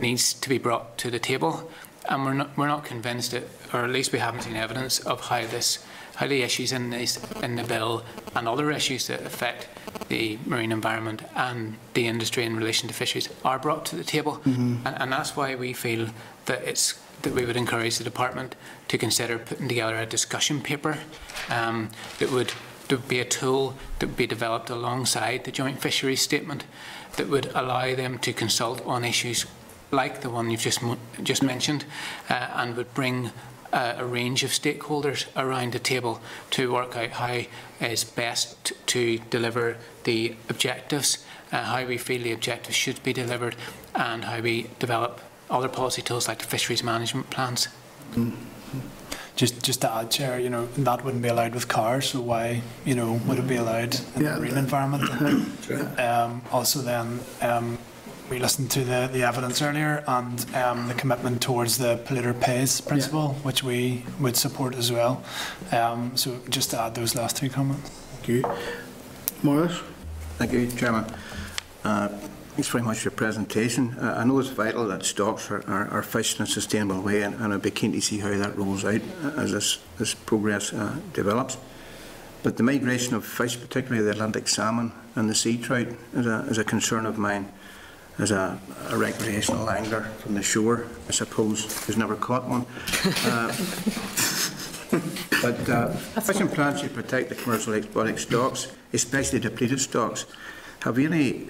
needs to be brought to the table, and we're not we're not convinced that, or at least we haven't seen evidence of how this how the issues in this in the bill and other issues that affect the marine environment and the industry in relation to fisheries are brought to the table, mm-hmm. and, and that's why we feel that it's. That we would encourage the department to consider putting together a discussion paper um, that would. There would be a tool that would be developed alongside the Joint Fisheries Statement that would allow them to consult on issues like the one you've just just mentioned, uh, and would bring uh, a range of stakeholders around the table to work out how is best to deliver the objectives, uh, how we feel the objectives should be delivered, and how we develop other policy tools like the fisheries management plans. Mm. Just, just to add, Chair, you know, that wouldn't be allowed with cars, so why, you know, would it be allowed in yeah, the marine environment? And, um, also then, um, we listened to the, the evidence earlier and um, the commitment towards the polluter pays principle, yeah. which we would support as well. Um, so just to add those last two comments. Thank you. Maurice? Thank you, Chairman. Uh, Thanks very much for your presentation. Uh, I know it's vital that stocks are, are, are fished in a sustainable way, and, and I'd be keen to see how that rolls out as this, this progress uh, develops. But the migration of fish, particularly the Atlantic salmon and the sea trout, is a, is a concern of mine. As a, a recreational angler from the shore, I suppose, who's never caught one. Uh, but uh, fishing plans should protect the commercial exotic stocks, especially depleted stocks. Have you any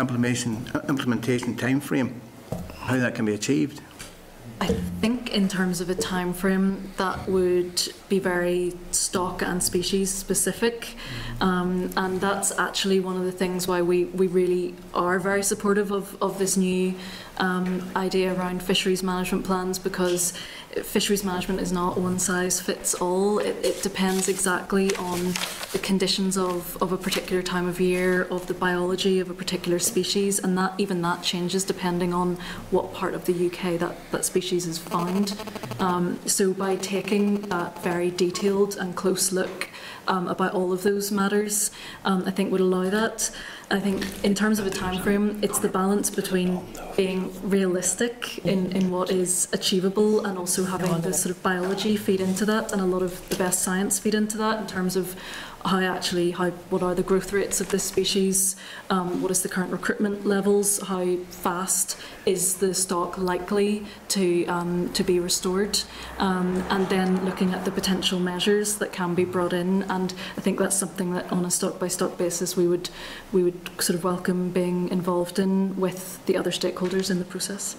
Implementation, implementation time frame, how that can be achieved? I think in terms of a time frame that would be very stock and species specific, um, and that's actually one of the things why we, we really are very supportive of, of this new um, idea around fisheries management plans, because fisheries management is not one size fits all. It, it depends exactly on the conditions of, of a particular time of year, of the biology of a particular species, and that even that changes depending on what part of the U K that, that species is found. Um, so by taking that very detailed and close look Um, about all of those matters, um, I think would allow that. I think in terms of a time frame, it's the balance between being realistic in, in what is achievable and also having the sort of biology feed into that, and a lot of the best science feed into that in terms of how actually, how, what are the growth rates of this species, um, what is the current recruitment levels, how fast is the stock likely to, um, to be restored, um, and then looking at the potential measures that can be brought in. And I think that's something that on a stock-by-stock basis we would, we would sort of welcome being involved in with the other stakeholders in the process.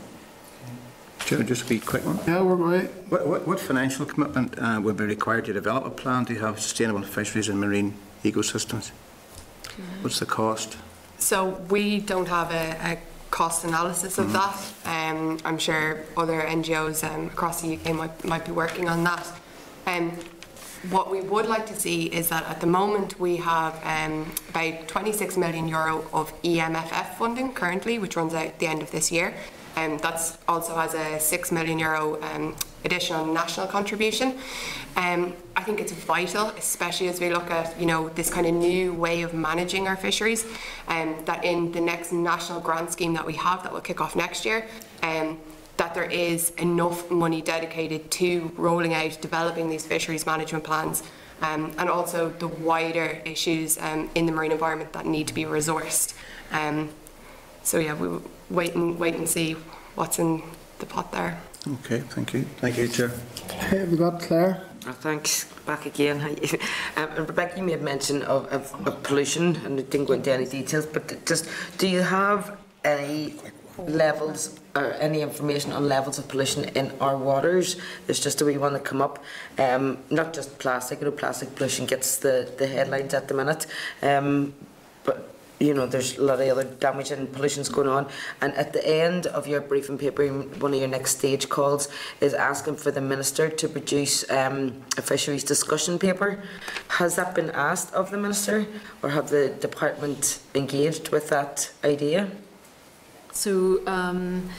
Joe, just a wee quick one. Yeah, we're right. What, what, what financial commitment uh, would be required to develop a plan to have sustainable fisheries and marine ecosystems? Yeah. What's the cost? So we don't have a, a cost analysis of mm-hmm. that. Um, I'm sure other N G Os um, across the U K might, might be working on that. Um, What we would like to see is that at the moment we have um, about twenty-six million euro of E M F F funding currently, which runs out at the end of this year. Um, that also has a six million euro um, additional national contribution. Um, I think it's vital, especially as we look at, you know, this kind of new way of managing our fisheries, um, that in the next national grant scheme that we have that will kick off next year, um, that there is enough money dedicated to rolling out, developing these fisheries management plans, um, and also the wider issues um, in the marine environment that need to be resourced. Um, so yeah, we wait and wait and see what's in the pot there. Okay, thank you. Thank you, Chair. Okay, we've got Claire. Oh, thanks. Back again. Um, and Rebecca, you made mention of, of, of pollution, and it didn't go into any details, but just do you have any levels or any information on levels of pollution in our waters? There's just a wee one that come up, um, not just plastic, you know, plastic pollution gets the, the headlines at the minute, um, but you know, there's a lot of other damage and pollution's going on. And at the end of your briefing paper, one of your next stage calls is asking for the Minister to produce um, a fisheries discussion paper. Has that been asked of the Minister, or have the department engaged with that idea? So um,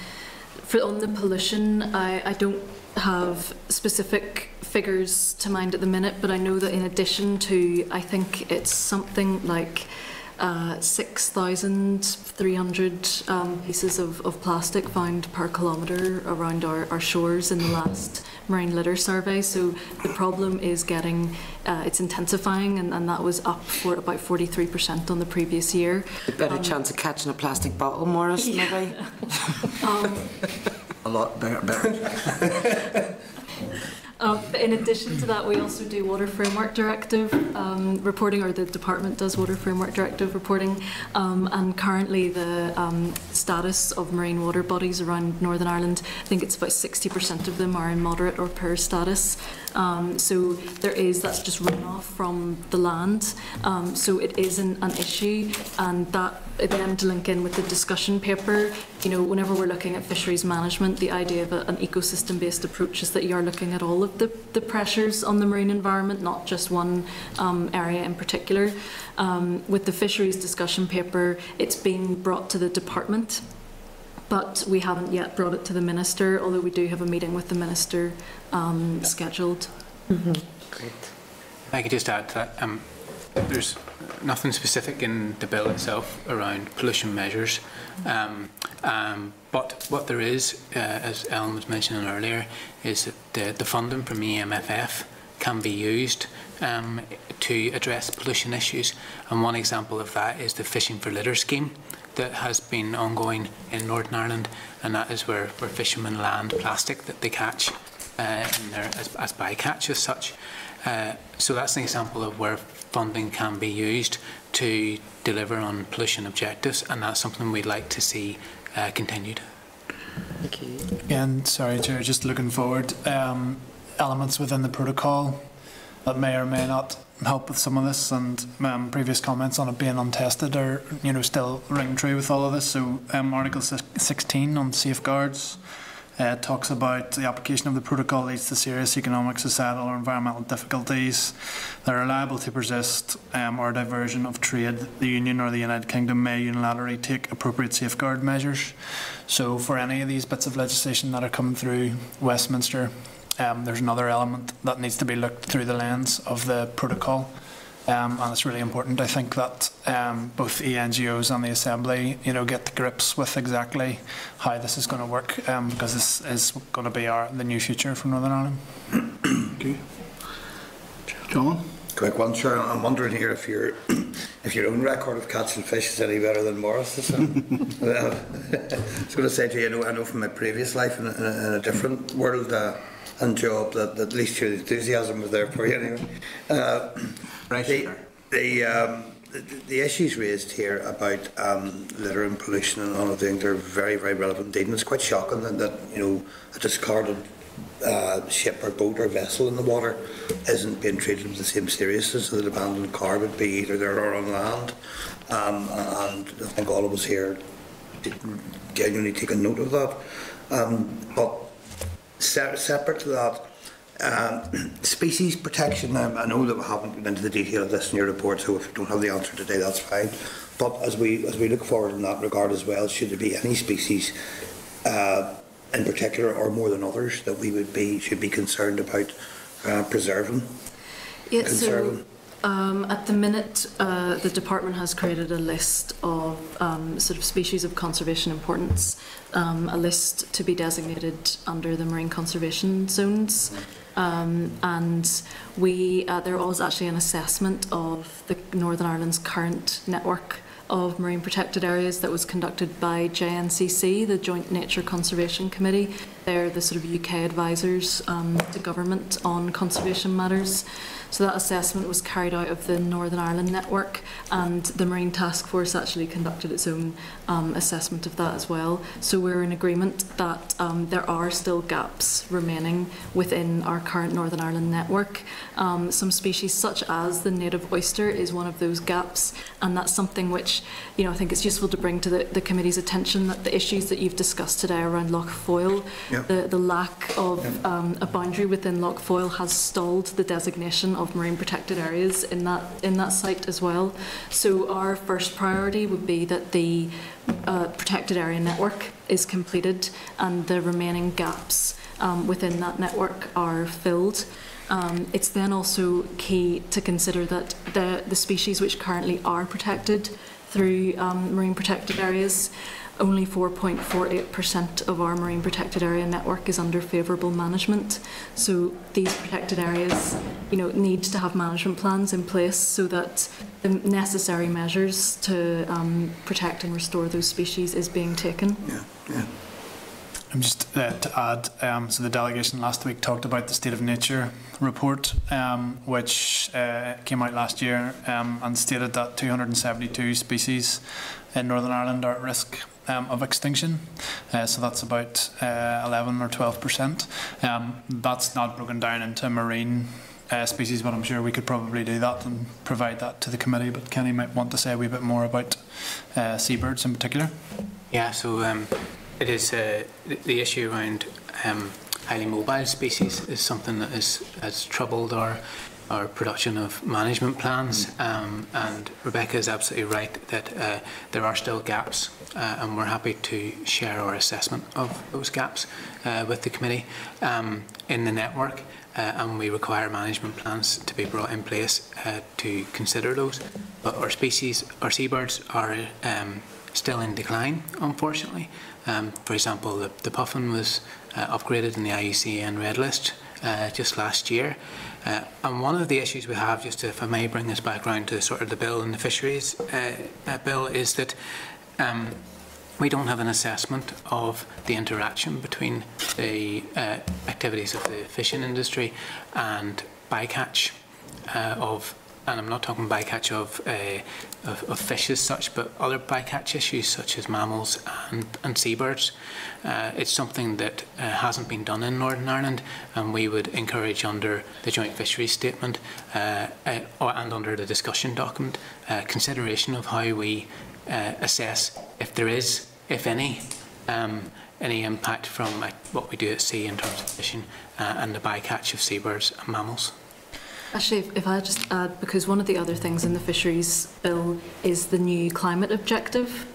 for, on the pollution, I, I don't have specific figures to mind at the minute, but I know that in addition to, I think it's something like uh, six thousand three hundred um, pieces of, of plastic found per kilometre around our, our shores in the last marine litter survey. So the problem is getting, uh, it's intensifying, and, and that was up for about forty-three percent on the previous year. A better um, chance of catching a plastic bottle, Morris, maybe? Yeah. um, a lot better. better. Um, in addition to that, we also do Water Framework Directive um, reporting, or the department does Water Framework Directive reporting, um, and currently the um, status of marine water bodies around Northern Ireland, I think it's about sixty percent of them are in moderate or poor status. Um, so there is, that's just runoff from the land, um, so it is an, an issue, and that then to link in with the discussion paper, you know, whenever we're looking at fisheries management, the idea of a, an ecosystem-based approach is that you are looking at all of the, the pressures on the marine environment, not just one um, area in particular. Um, with the fisheries discussion paper, it's been brought to the department, but we haven't yet brought it to the Minister, although we do have a meeting with the Minister um, scheduled. Mm-hmm. Great. I could just add to that. Um, there's nothing specific in the bill itself around pollution measures, um, um, but what there is, uh, as Ellen was mentioning earlier, is that the, the funding from E M F F can be used um, to address pollution issues, and one example of that is the Fishing for Litter scheme that has been ongoing in Northern Ireland, and that is where, where fishermen land plastic that they catch uh, in their, as, as bycatch as such. Uh, so that's an example of where funding can be used to deliver on pollution objectives, and that's something we'd like to see uh, continued. Thank you. And sorry, Chair, just looking forward, um, elements within the protocol that may or may not help with some of this, and um, previous comments on it being untested are, you know, still ring true with all of this. So um, Article sixteen on safeguards uh, talks about the application of the protocol leads to serious economic, societal or environmental difficulties that are liable to persist um, or diversion of trade. The Union or the United Kingdom may unilaterally take appropriate safeguard measures. So for any of these bits of legislation that are coming through Westminster, Um, there's another element that needs to be looked through the lens of the protocol, um, and it's really important, I think, that um, both the N G Os and the Assembly, you know, get to grips with exactly how this is going to work, um, because this is going to be our the new future for Northern Ireland. Okay. John, quick one, sir. I'm wondering here if your if your own record of catching fish is any better than Morris's. Well, I was going to say to you, I know, I know from my previous life in a, in a different world. Uh, and job that, that at least your enthusiasm was there for you anyway. Uh, right. The the, um, the the issues raised here about um, litter and pollution and all of things are very very relevant indeed, and it's quite shocking that, that you know a discarded uh, ship or boat or vessel in the water isn't being treated with the same seriousness that an abandoned car would be, either there or on land. Um, and I think all of us here genuinely take a note of that. Um, but Se separate to that, um, species protection. Um, I know that we haven't been into the detail of this in your report, so if you don't have the answer today, that's fine. But as we as we look forward in that regard as well, should there be any species, uh, in particular, or more than others, that we would be should be concerned about uh, preserving? Yeah, conserving? So um, at the minute, uh, the department has created a list of um, sort of species of conservation importance. Um, a list to be designated under the marine conservation zones, um, and we uh, there was actually an assessment of the Northern Ireland's current network of marine protected areas that was conducted by J N C C, the Joint Nature Conservation Committee. They're the sort of U K advisors um, to government on conservation matters. So that assessment was carried out of the Northern Ireland network, and the Marine Task Force actually conducted its own um, assessment of that as well. So we're in agreement that um, there are still gaps remaining within our current Northern Ireland network. Um, some species such as the native oyster is one of those gaps, and that's something which, you know, I think it's useful to bring to the, the committee's attention, that the issues that you've discussed today around Loch Foyle, yep. the, the lack of yep. um, a boundary within Loch Foyle has stalled the designation of marine protected areas in that in that site as well. So our first priority would be that the uh, protected area network is completed and the remaining gaps um, within that network are filled. Um, it's then also key to consider that the, the species which currently are protected through um, marine protected areas, only four point four eight percent of our marine protected area network is under favourable management. So these protected areas, you know, need to have management plans in place so that the necessary measures to um, protect and restore those species is being taken. Yeah, yeah. I'm just uh, to add, um, so the delegation last week talked about the State of Nature report, um, which uh, came out last year, um, and stated that two hundred seventy-two species in Northern Ireland are at risk Um, of extinction, uh, so that's about uh, eleven or twelve percent. Um, that's not broken down into marine uh, species, but I'm sure we could probably do that and provide that to the committee. But Kenny might want to say a wee bit more about uh, seabirds in particular. Yeah, so um, it is uh, the, the issue around um, highly mobile species is something that is, has troubled our our production of management plans, um, and Rebecca is absolutely right that uh, there are still gaps, uh, and we're happy to share our assessment of those gaps uh, with the committee um, in the network, uh, and we require management plans to be brought in place uh, to consider those. But our species, our seabirds, are um, still in decline, unfortunately. Um, for example, the, the puffin was uh, upgraded in the I U C N red list Uh, just last year, uh, and one of the issues we have, just to, if I may bring this back round to sort of the bill and the fisheries uh, uh, bill, is that um, we don't have an assessment of the interaction between the uh, activities of the fishing industry and bycatch uh, of and I'm not talking bycatch of, uh, of, of fish as such, but other bycatch issues such as mammals and, and seabirds. Uh, it's something that uh, hasn't been done in Northern Ireland, and we would encourage under the Joint Fisheries Statement uh, uh, and under the discussion document uh, consideration of how we uh, assess if there is, if any, um, any impact from uh, what we do at sea in terms of fishing uh, and the bycatch of seabirds and mammals. Actually, if I just add, because one of the other things in the Fisheries Bill is the new climate objective,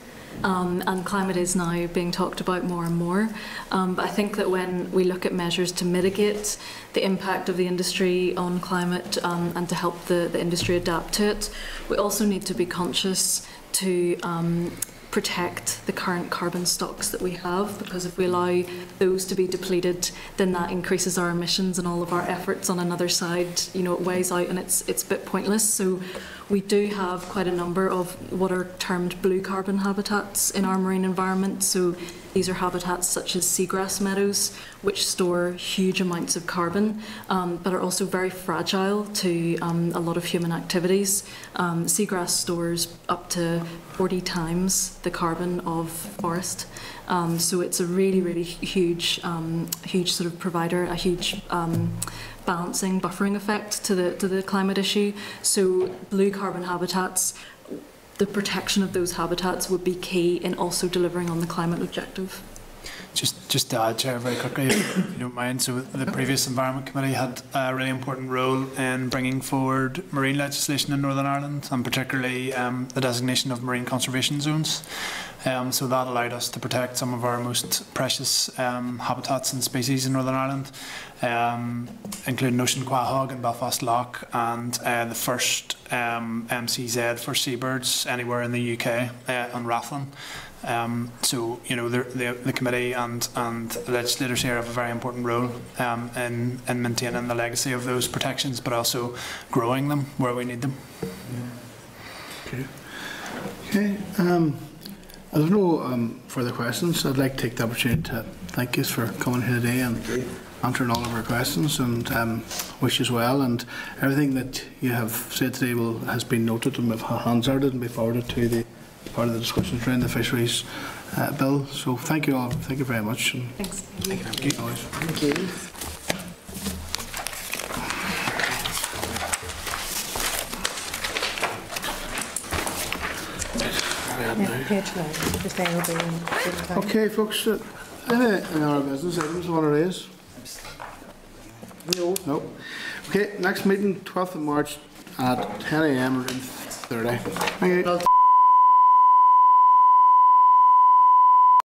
um, and climate is now being talked about more and more. Um, but I think that when we look at measures to mitigate the impact of the industry on climate um, and to help the, the industry adapt to it, we also need to be conscious to um, protect the current carbon stocks that we have, because if we allow those to be depleted, then that increases our emissions, and all of our efforts on another side, you know, it weighs out and it's it's a bit pointless. So we do have quite a number of what are termed blue carbon habitats in our marine environment. So these are habitats such as seagrass meadows, which store huge amounts of carbon, um, but are also very fragile to um, a lot of human activities. Um, seagrass stores up to forty times the carbon of forest. Um, so it's a really, really huge, um, huge sort of provider, a huge um, balancing, buffering effect to the, to the climate issue. So blue carbon habitats, the protection of those habitats would be key in also delivering on the climate objective. Just, just to add, Chair, very quickly, if you don't mind. So the previous Environment Committee had a really important role in bringing forward marine legislation in Northern Ireland, and particularly um, the designation of marine conservation zones. Um, so that allowed us to protect some of our most precious um, habitats and species in Northern Ireland, um, including Ocean Quahog and Belfast Loch, and uh, the first um, M C Z for seabirds anywhere in the U K uh, on Rathlin. Um, so you know the, the, the committee and and the legislators here have a very important role um, in in maintaining the legacy of those protections, but also growing them where we need them. Yeah. Okay. Okay. Um, I don't know um, further questions. I'd like to take the opportunity to thank you for coming here today and answering all of our questions, and um, wish you well. And everything that you have said today will has been noted and we've hand-sorted and be forwarded to the part of the discussions around the Fisheries uh, Bill. So thank you all. Thank you very much. And thanks. Thank you. Thank you. Thank you. Okay, folks, uh, any other business items you want to raise? No. No. Okay, next meeting, twelfth of March at ten A M, room thirty. Thank you.